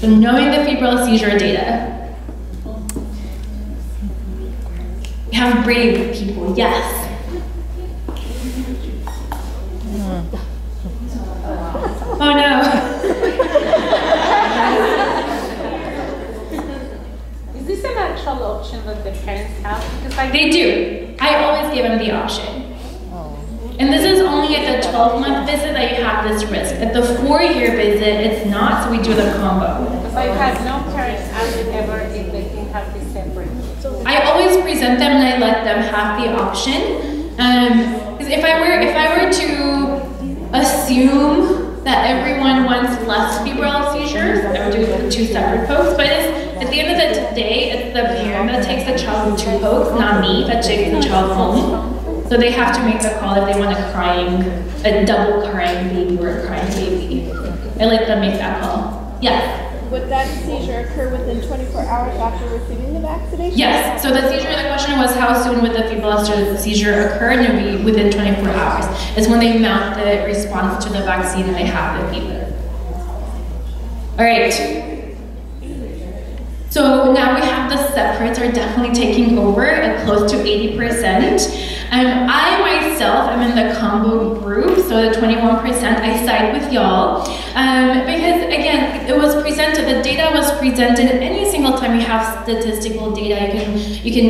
So knowing the febrile seizure data. We have brave people, yes. Oh no. Is this an actual option that the parents have? Because they do. I always give them the option. And this is only at the 12-month visit that you have this risk. At the 4-year visit, it's not, so we do the combo. So I've had no parents ask me ever if they can have this separate. I always present them and I let them have the option. Because if I were to assume that everyone wants less febrile seizures, I would do it with two separate pokes, but at the end of the day, it's the parent that takes the child with two pokes, not me, that takes the child home. So they have to make the call if they want a double crying baby or a crying baby. I let them make that call. Yes? Would that seizure occur within 24 hours after receiving the vaccination? Yes, so the seizure, the question was how soon would the febrile seizure occur, and it would be within 24 hours. It's when they mount the response to the vaccine and they have the fever. All right. So now we have the separates are definitely taking over at close to 80%. I myself am in the combo group, so the 21%, I side with y'all. Because again, it was presented, the data was presented, any single time you have statistical data, you can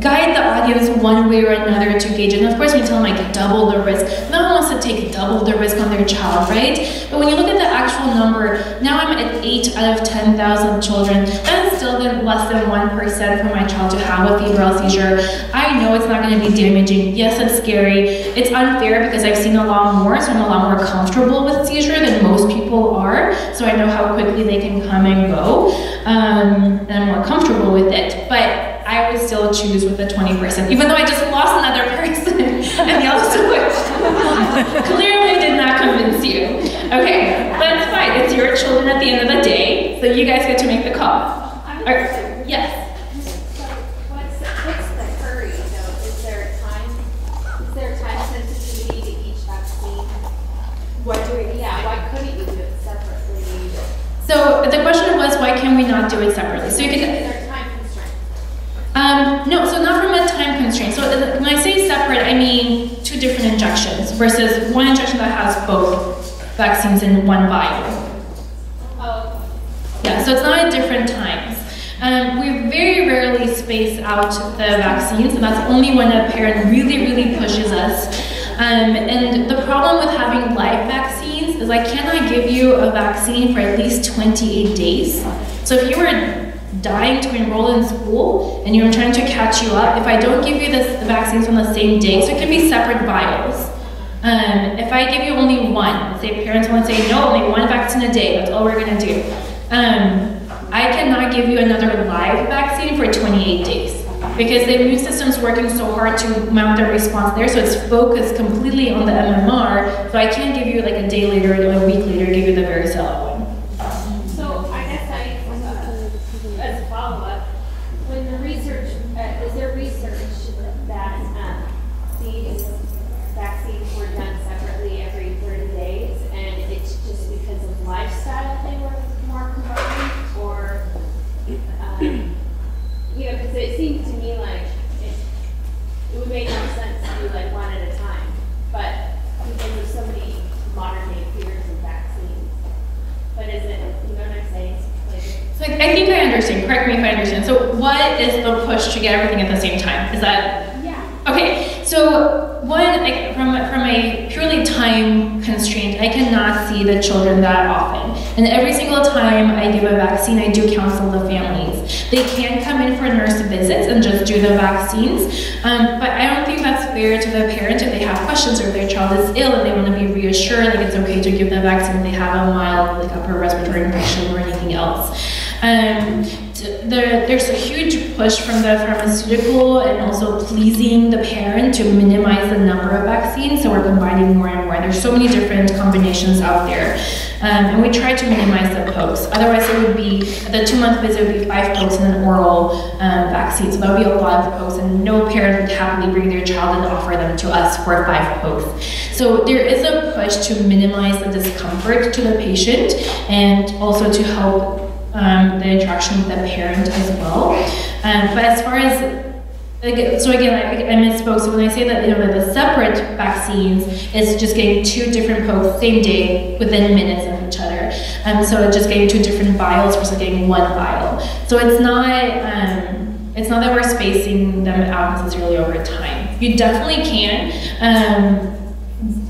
guide the audience one way or another to gauge it. And of course, we tell them like double the risk. No one wants to take double the risk on their child, right? But when you look at the actual number, now I'm at 8 out of 10,000 children. That's still less than 1% for my child to have a febrile seizure. I know it's not going to be damaging. Yes, it's scary. It's unfair because I've seen a lot more, so I'm a lot more comfortable with seizure than most people are. So I know how quickly they can come and go. And I'm more comfortable with it. But I would still choose with the 20%, even though I just lost another person and y'all switched. Clearly did not convince you. Okay, that's fine. It's your children at the end of the day, so you guys get to make the call. All right. Yes. So the question was, why can we not do it separately? So you could. Is there a time constraint? No, so not from a time constraint. So when I say separate, I mean two different injections versus one injection that has both vaccines in one vial. Oh. Yeah, so it's not at different times. We very rarely space out the vaccines, and that's only when a parent really, really pushes us. And the problem with having live vaccines is I cannot give you a vaccine for at least 28 days. So if you were dying to enroll in school and you were trying to catch you up, if I don't give you the vaccines on the same day, so it can be separate vials. If I give you only one, say parents want to say, no, only one vaccine a day, that's all we're gonna do. I cannot give you another live vaccine for 28 days because the immune system's working so hard to mount their response there, so it's focused completely on the MMR, so I can't give you like a day later or a week later, give you the varicella one. So I guess as a follow-up, when the research, is there research that these vaccines were done separately every 30 days, and it's just because of lifestyle they were more combined, or, you know, because it seems to me like it would make no sense to do like one at a time, but because there's so many modern day fears of vaccines. But is it, you know what I'm saying? Like, so I think I understand, correct me if I understand. So what is the push to get everything at the same time? Is that? Yeah. Okay, so one, from a purely time constraint, I cannot see the children that often. And every single time I give a vaccine, I do counsel the families. They can come in for nurse visits and just do the vaccines, but I don't think that's fair to the parent if they have questions or if their child is ill and they want to be reassured that it's okay to give the vaccine if they have a mild like upper respiratory infection or anything else. There's a huge push from the pharmaceutical and also pleasing the parent to minimize the number of vaccines, so we're combining more and more. There's so many different combinations out there, and we try to minimize the pokes. Otherwise, it would be, the 2-month visit would be 5 pokes and an oral vaccine, so that would be a lot of pokes, and no parent would happily bring their child and offer them to us for 5 pokes. So there is a push to minimize the discomfort to the patient and also to help the interaction with the parent as well. But as far as, so again, I misspoke, so when I say that, you know, that the separate vaccines is just getting 2 different pokes same day within minutes of each other. So just getting 2 different vials versus getting 1 vial. So it's not that we're spacing them out necessarily over time. You definitely can.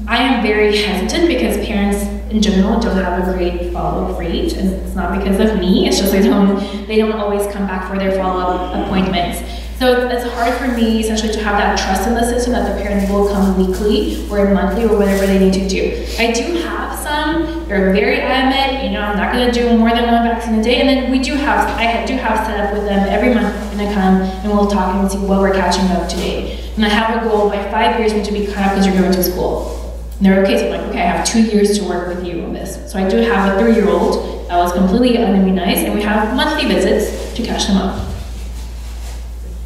I am very hesitant because parents in general don't have a great follow-up rate, and it's not because of me, it's just they don't always come back for their follow-up appointments. So it's hard for me essentially to have that trust in the system that the parents will come weekly or monthly or whatever they need to do. I do have some, they're very adamant, you know, I'm not gonna do more than 1 vaccine a day, and then we do have, I do have set up with them every month, I'm gonna come and we'll talk and see what we're catching up today. And I have a goal by 5 years we need to be caught up because you're going to school. And they're okay, so I'm like, okay, I have 2 years to work with you on this. So I do have a 3-year-old that was completely unimmunized, and we have monthly visits to catch them up.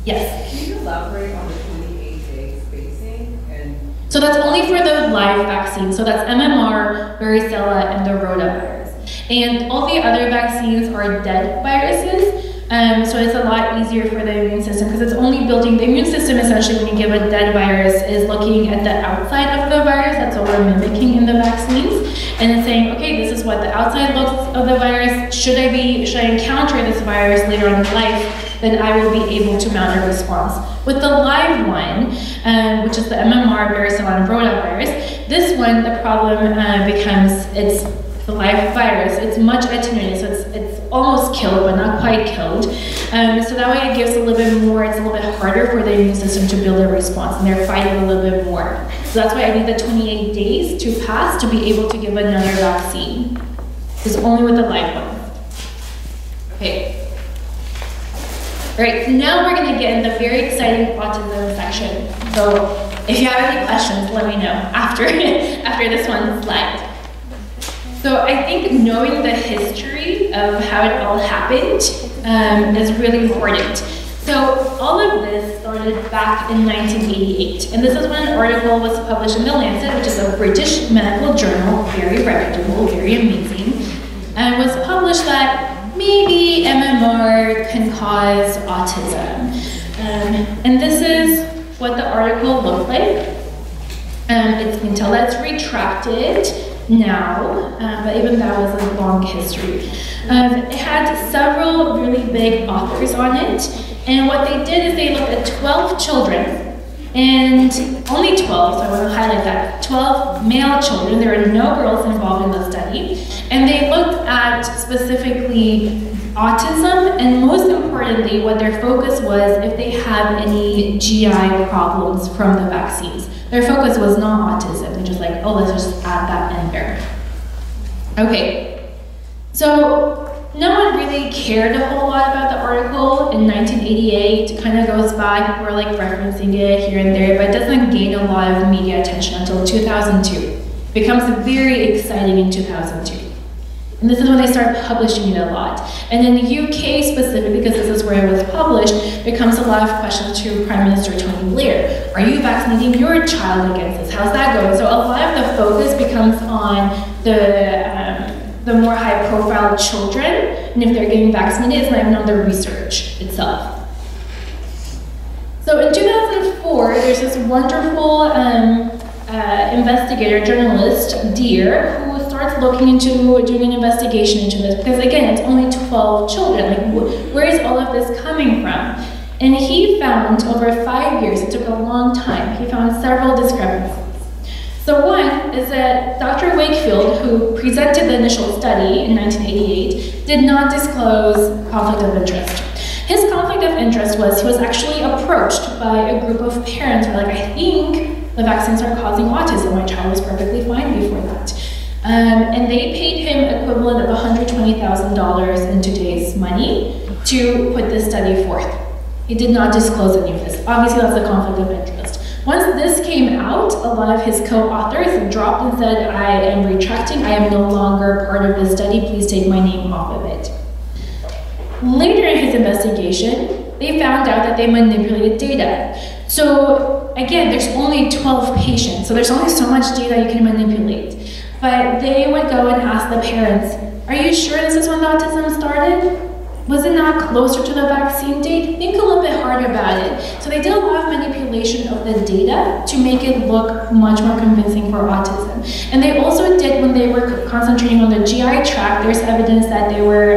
Yes? Can you elaborate on the 28-day spacing? So that's only for the live vaccine. So that's MMR, varicella, and the rotavirus. And all the other vaccines are dead viruses. So it's a lot easier for the immune system because it's only building, the immune system essentially when you give a dead virus is looking at the outside of the virus, that's what we're mimicking in the vaccines, and it's saying, okay, this is what the outside looks of the virus, should I encounter this virus later on in life, then I will be able to mount a response. With the live one, which is the MMR, varicella, and rotavirus, this one, the problem becomes, it's the live virus, it's much attenuated, so it's almost killed, but not quite killed. So that way it gives a little bit more, it's a little bit harder for the immune system to build a response, and they're fighting a little bit more. So that's why I need the 28 days to pass to be able to give another vaccine. It's only with the live one. Okay. All right, so now we're gonna get in the very exciting autism section. So If you have any questions, let me know after, after this one slide. So I think knowing the history of how it all happened is really important. So all of this started back in 1988, and this is when an article was published in The Lancet, which is a British medical journal, very reputable, very amazing, and was published that maybe MMR can cause autism. And this is what the article looked like. You can tell that's retracted now, but even that was a long history. It had several really big authors on it. And what they did is they looked at 12 children, and only 12, so I want to highlight that, 12 male children. There were no girls involved in the study. And they looked at specifically autism, and most importantly, what their focus was if they have any GI problems from the vaccines. Their focus was not autism. They're just like, oh, let's just add that in there. Okay, so no one really cared a whole lot about the article in 1988. It kind of goes by, people were like referencing it here and there, but it doesn't gain a lot of media attention until 2002. It becomes very exciting in 2002. And this is when they start publishing it a lot. And in the UK specifically, because this is where it was published, it becomes a lot of questions to Prime Minister Tony Blair. Are you vaccinating your child against this? How's that going? So a lot of the focus becomes on the more high-profile children, and if they're getting vaccinated, it's not even on the research itself. So in 2004, there's this wonderful investigator, journalist, Deer, who starts looking into doing an investigation into this, because again, it's only 12 children. Like, where is all of this coming from? And he found, over 5 years, it took a long time, he found several discrepancies. So one is that Dr. Wakefield, who presented the initial study in 1988, did not disclose conflict of interest. His conflict of interest was he was actually approached by a group of parents who were like, I think the vaccines are causing autism. My child was perfectly fine before that. And they paid him equivalent of $120,000 in today's money to put this study forth. He did not disclose any of this. Obviously, that's a conflict of interest. Once this came out, a lot of his co-authors dropped and said, I am retracting, I am no longer part of this study, please take my name off of it. Later in his investigation, they found out that they manipulated data. So again, there's only 12 patients, so there's only so much data you can manipulate. But they would go and ask the parents, are you sure this is when autism started? Wasn't that closer to the vaccine date? Think a little bit harder about it. So they did a lot of manipulation of the data to make it look much more convincing for autism. And they also did, when they were concentrating on the GI tract, there's evidence that they were,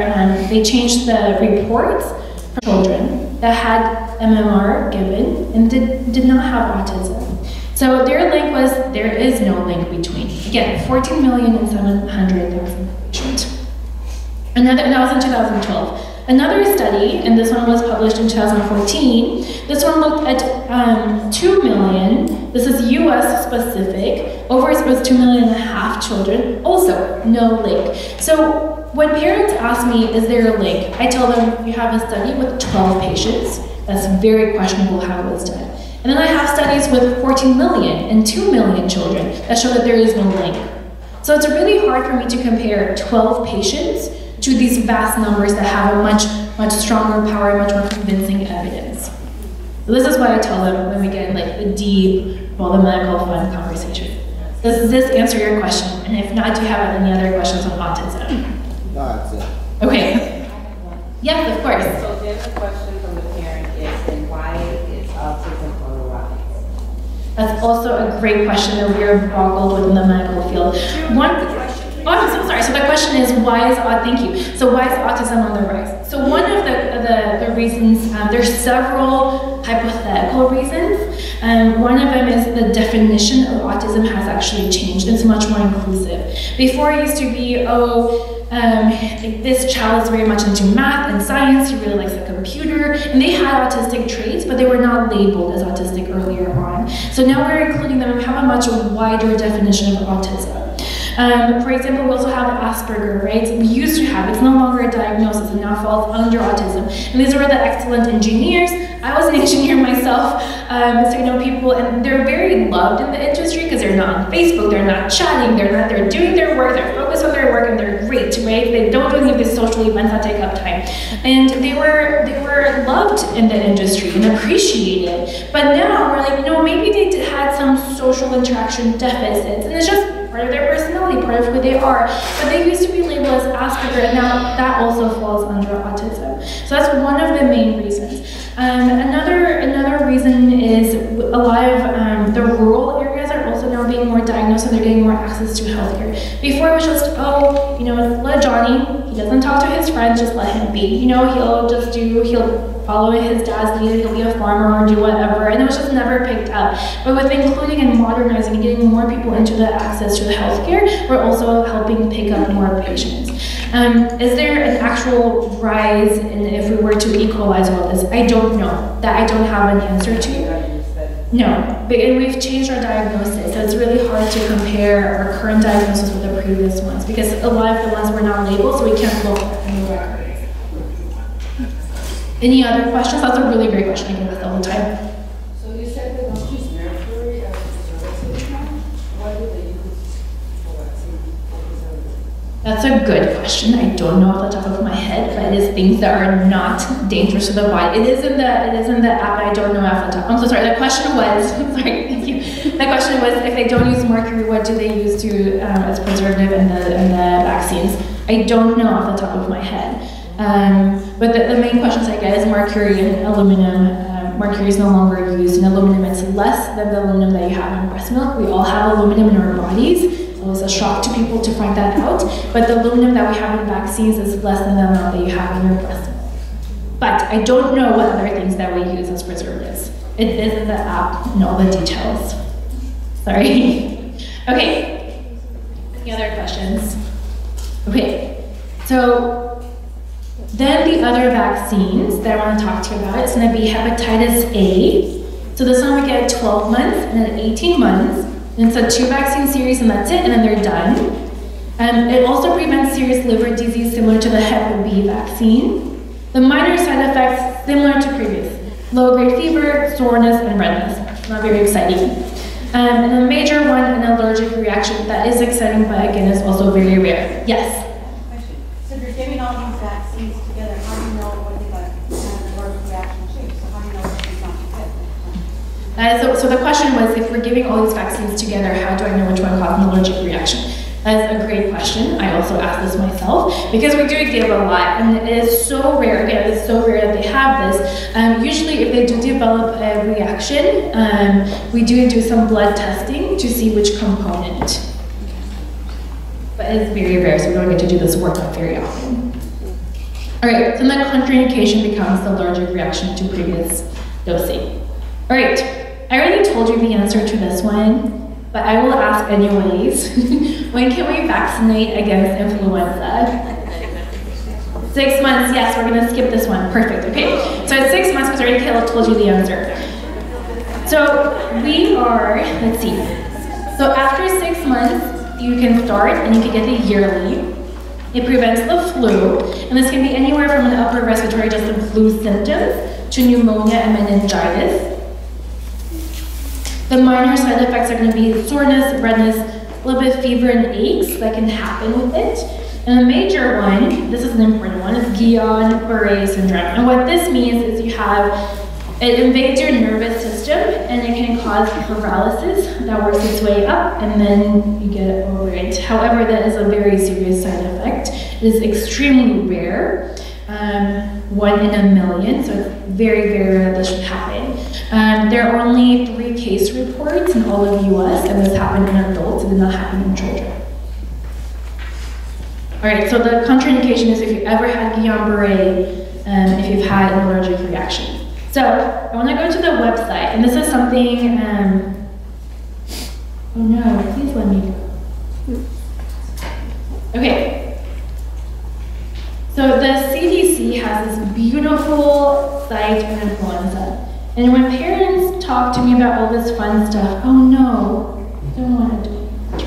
they changed the reports for children that had MMR given and did not have autism. So their link was, there is no link between. Again, 14,700,000 patients. And that was in 2012. Another study, and this one was published in 2014, this one looked at 2 million, this is US specific, over it was 2.5 million children, also no link. So when parents ask me, is there a link? I tell them, you have a study with 12 patients, that's very questionable how it was done. And then I have studies with 14 million and 2 million children that show that there is no link. So it's really hard for me to compare 12 patients to these vast numbers that have a much, much stronger power, much more convincing evidence. So this is what I tell them when we get in like the deep, well, the medical fun conversation. Does this answer your question? And if not, do you have any other questions on autism? That's it. Okay. Yes, of course. So there's a question from the parent is, and why is autism on the rise? That's also a great question that we are boggled with in the medical field. Oh, I'm so sorry. So the question is, why is autism on the rise? So one of the reasons, there's several hypothetical reasons. One of them is the definition of autism has actually changed. It's much more inclusive. Before it used to be, oh, this child is very much into math and science. He really likes the computer, and they had autistic traits, but they were not labeled as autistic earlier on. So now we're including them and have a much wider definition of autism. For example, we also have Asperger, right? We used to have, it's no longer a diagnosis, it now falls under autism. And these were the excellent engineers, I was an engineer myself, so I know people, and they're very loved in the industry because they're not on Facebook, they're not chatting, they're doing their work, they're focused on their work, and they're great, right? They don't do any of these social events that take up time. And they were loved in the industry and appreciated, but now we're like, you know, maybe they had some social interaction deficits, and it's just part of their personality, part of who they are. But they used to be labeled as Asperger, and now that also falls under autism. So that's one of the main reasons. Another reason is a lot of the rural areas are also now being more diagnosed, and they're getting more access to healthcare. Before it was just, oh, you know, let Johnny, he doesn't talk to his friends, just let him be. You know, he'll follow his dad's lead, he'll be a farmer or do whatever, and it was just never picked up. But with including and modernizing and getting more people into the access to the healthcare, we're also helping pick up more patients. Is there an actual rise in if we were to equalize all this? I don't know. That I don't have an answer to. No, but, and we've changed our diagnosis, so it's really hard to compare our current diagnosis with the previous ones, because a lot of the ones were not labeled, so we can't look at any records. Any other questions? That's a really great question. I get that the whole time. So you said they don't use mercury as a service now. Why do they use vaccine? That's a good question. I don't know off the top of my head, but it is things that are not dangerous to the body. It is in the app. I don't know off the top. I'm so sorry. The question was. I'm sorry. Thank you. The question was, if they don't use mercury, what do they use to as preservative in the vaccines? I don't know off the top of my head. But the main questions I get is mercury and aluminum. Mercury is no longer used, and aluminum is less than the aluminum that you have in breast milk. We all have aluminum in our bodies, so it was a shock to people to find that out. But the aluminum that we have in vaccines is less than the amount that you have in your breast milk. But I don't know what other things that we use as preservatives. It is in the app and all the details. Sorry. Okay. Any other questions? Okay. So. Then the other vaccines that I want to talk to you about is going to be hepatitis A. So this one we get 12 months and then 18 months. And it's a 2-vaccine series, and that's it, and then they're done. It also prevents serious liver disease similar to the Hep B vaccine. The minor side effects similar to previous. Low-grade fever, soreness, and redness. Not very exciting. And the major one, an allergic reaction, that is exciting, but again, it's also very rare. Yes? So if you're giving all these vaccines together, how do you know what they got and what the reaction shape? So how do you know what they're not together? So the question was, if we're giving all these vaccines together, how do I know which one caused an allergic reaction? That's a great question. I also asked this myself, because we do give a lot, and it is so rare, again, it's so rare that they have this. Usually if they do develop a reaction, we do some blood testing to see which component. But it's very rare, so we don't get to do this workup very often. All right, so the contraindication becomes the allergic reaction to previous dosing. All right, I already told you the answer to this one, but I will ask anyways. When can we vaccinate against influenza? 6 months, yes, we're gonna skip this one, perfect, okay. So it's 6 months, because I already told you the answer. So we are, let's see. So after 6 months, you can start, and you can get the yearly. It prevents the flu, and this can be anywhere from an upper respiratory system flu symptoms to pneumonia and meningitis. The minor side effects are going to be soreness, redness, a little bit of fever and aches that can happen with it. And the major one, this is an important one, is Guillain-Barré syndrome. And what this means is you have, it invades your nervous system, and it can cause paralysis that works its way up, and then you get over it. However, that is a very serious side effect. It is extremely rare, 1 in a million, so it's very, very rare that this should happen. There are only 3 case reports in all of the US, and this happened in adults, it did not happen in children. All right, so the contraindication is if you ever had Guillain-Barré, if you've had an allergic reaction. So I want to go to the website, and this is something, oh no, please let me go. Okay, so the CDC has this beautiful site on influenza, and when parents talk to me about all this fun stuff, oh no, I don't want to do it.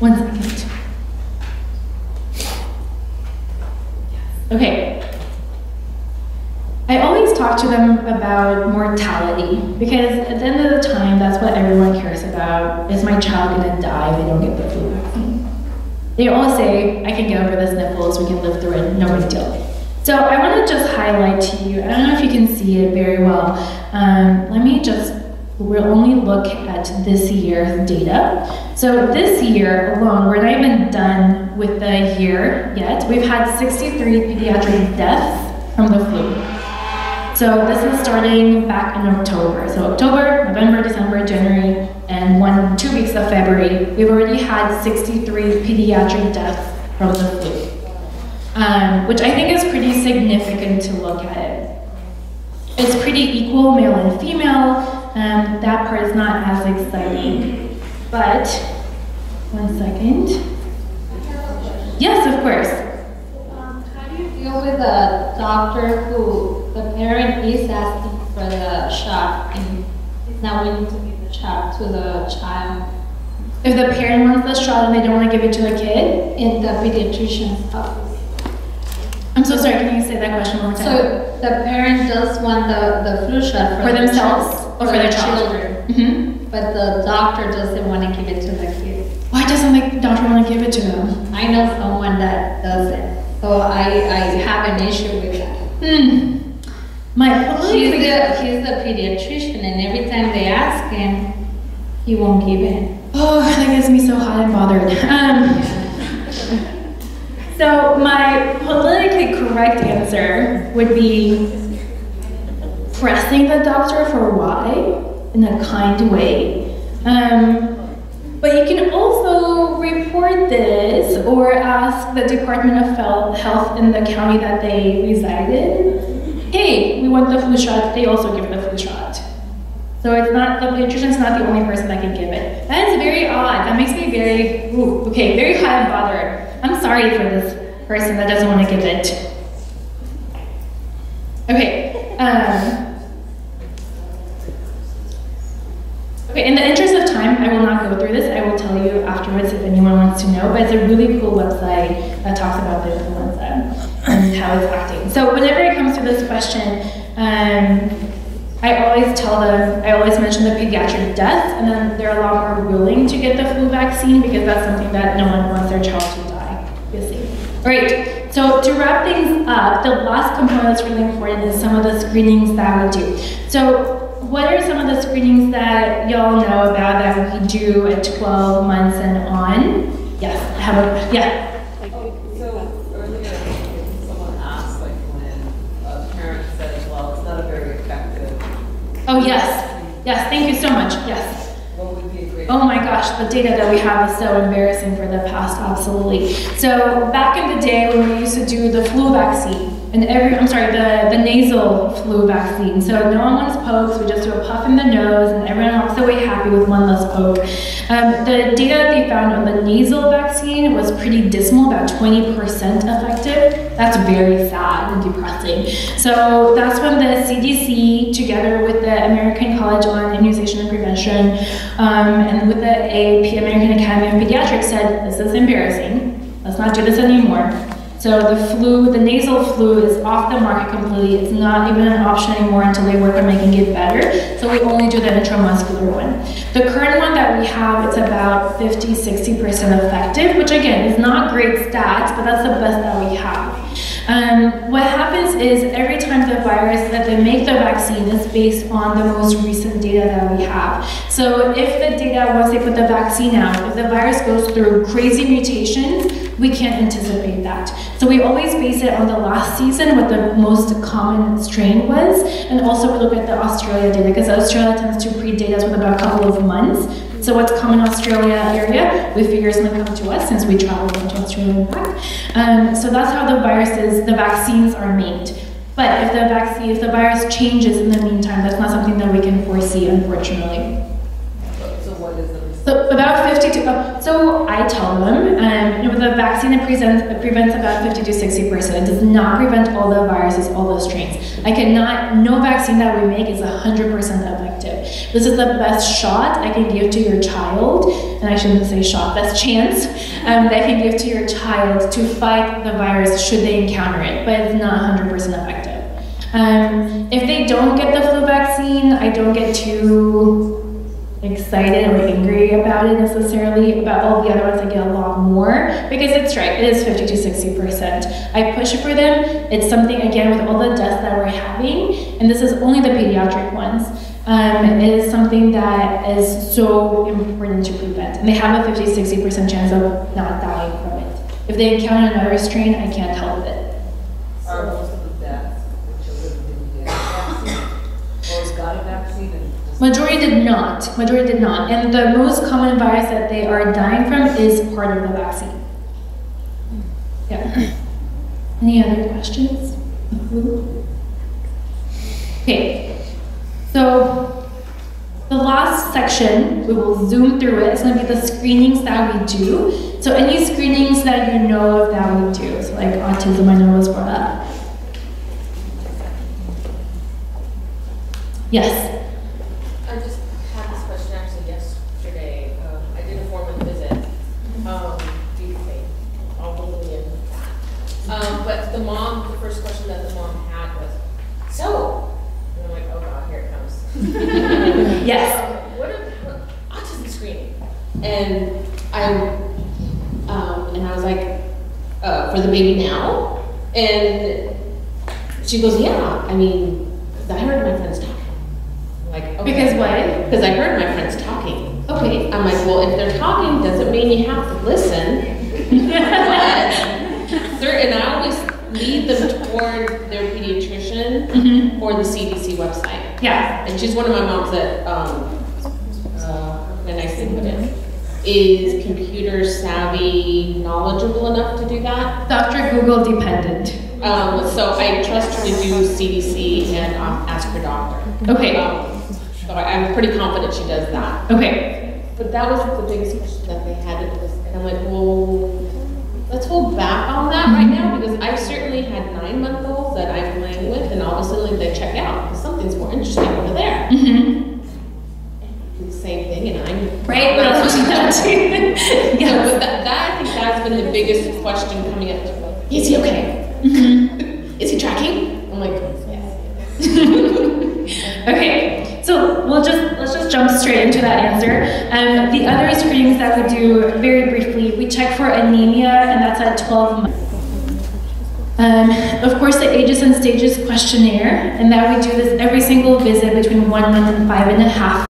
1 second. Okay. to them about mortality, because at the end of the time, that's what everyone cares about. Is my child gonna die if they don't get the flu vaccine? They all say, I can get over the sniffles, we can live through it, no big deal. So I want to just highlight to you, I don't know if you can see it very well, let me just, we'll only look at this year's data. So this year alone, we're not even done with the year yet. We've had 63 pediatric deaths from the flu. So this is starting back in October. So October, November, December, January, and 2 weeks of February, we've already had 63 pediatric deaths from the flu. Which I think is pretty significant to look at it. It's pretty equal, male and female. That part is not as exciting. But, one second. Yes, of course. How do you deal with a doctor who the parent is asking for the shot and is not willing to give the shot to the child? If the parent wants the shot and they don't want to give it to the kid? In the pediatrician's office. I'm so sorry, can you say that question one more time? So the parent does want the flu shot for themselves or for their children. Mm-hmm. But the doctor doesn't want to give it to the kid. Why doesn't the doctor want to give it to them? I know someone that does it. So I have an issue with that. Hmm. He's the pediatrician, and every time they ask him, he won't give it. Oh, that gets me so hot and bothered. So my politically correct answer would be pressing the doctor for why in a kind way. But you can also report this or ask the Department of Health in the county that they reside in, hey, we want the flu shot, they also give the flu shot. So it's not, the pediatrician's not the only person that can give it. That is very odd, that makes me very, ooh, okay, very high and bothered. I'm sorry for this person that doesn't want to give it. Okay. Okay, in the interest of time, I will not go through this. I will tell you afterwards if anyone wants to know, but it's a really cool website that talks about the influenza and how it's acting. So whenever it comes to this question, I always tell them, I always mention the pediatric deaths, and then they're a lot more willing to get the flu vaccine because that's something that no one wants their child to die, you'll see. All right, so to wrap things up, the last component that's really important is some of the screenings that we do. So what are some of the screenings that y'all know about that we do at 12 months and on? Yes, I have a, yeah. Oh, yes. Yes, thank you so much. Yes. Oh my gosh, the data that we have is so embarrassing for the past, absolutely. So back in the day when we used to do the flu vaccine, and the nasal flu vaccine. So no one wants pokes, we just do a puff in the nose, and everyone walks away happy with one less poke. The data that they found on the nasal vaccine was pretty dismal, about 20% effective. That's very sad and depressing. So that's when the CDC, together with the American College on Immunization and Prevention, and with the AAP, American Academy of Pediatrics, said, this is embarrassing, let's not do this anymore. So the flu, the nasal flu is off the market completely. It's not even an option anymore until they work on making it better. So we only do the intramuscular one. The current one that we have, it's about 50, 60% effective, which again, is not great stats, but that's the best that we have. What happens is every time the virus that they make the vaccine is based on the most recent data that we have. So if the data, once they put the vaccine out, if the virus goes through crazy mutations, we can't anticipate that. So we always base it on the last season, what the most common strain was, and also we look at the Australia data, because Australia tends to predate us with about a couple of months. So what's common in Australia area, we figure it's gonna come to us since we travel to Australia and back. So that's how the viruses, the vaccines are made. But if the vaccine, if the virus changes in the meantime, that's not something that we can foresee, unfortunately. So what is the risk? So about 50 to, so I tell them, the vaccine prevents about 50 to 60%. It does not prevent all the viruses, all the strains. No vaccine that we make is 100% effective. This is the best shot I can give to your child, and I shouldn't say shot, best chance that I can give to your child to fight the virus should they encounter it, but it's not 100% effective. If they don't get the flu vaccine, I don't get too excited or angry about it necessarily. About all the other ones, I get a lot more because it's right, it is 50 to 60%. I push for them. It's something, again, with all the deaths that we're having, and this is only the pediatric ones. It is something that is so important to prevent. And they have a 50-60% chance of not dying from it. If they encounter another strain, I can't help it. Are most of the deaths the children didn't get a vaccine? Most got a vaccine? Majority did not. Majority did not. And the most common virus that they are dying from is part of the vaccine. Yeah. Any other questions? Okay. So the last section, we will zoom through it. It's going to be the screenings that we do. So any screenings that you know of that we do, so like autism, I know was brought up. Yes. I just had this question actually yesterday. I did a formal visit. But the mom, the first question that the mom had was, so. Yes. What autism screening? And I was like, for the baby now? And she goes, yeah. I mean, because I heard my friends talking. I'm like, okay. Because what? Because I heard my friends talking. Okay. I'm like, well, if they're talking, doesn't mean you have to listen. And I always lead them toward their pediatrician or the CDC website. Yeah, and she's one of my moms that, the nice thing with it, is computer savvy, knowledgeable enough to do that. Dr. Google dependent. So I trust her to do CDC and ask her doctor. Okay. So I'm pretty confident she does that. Okay. But that was the biggest question that they had at this. And I'm like, well, let's hold back on that right now, because I've certainly had 9-month-olds that I'm playing with, and all of a sudden they check out because something's more interesting over there. Do the same thing, and I'm right. But I'm watching that too. Yeah, so that I think that's been the biggest question coming up. Like, is he okay? Is he tracking? I'm like, yes. Okay, so let's just jump straight into that answer. The other screenings that we do very briefly, we check for anemia, and that's at 12 months. Of course, the ages and stages questionnaire, and that we do this every single visit between 1 month and 5.5.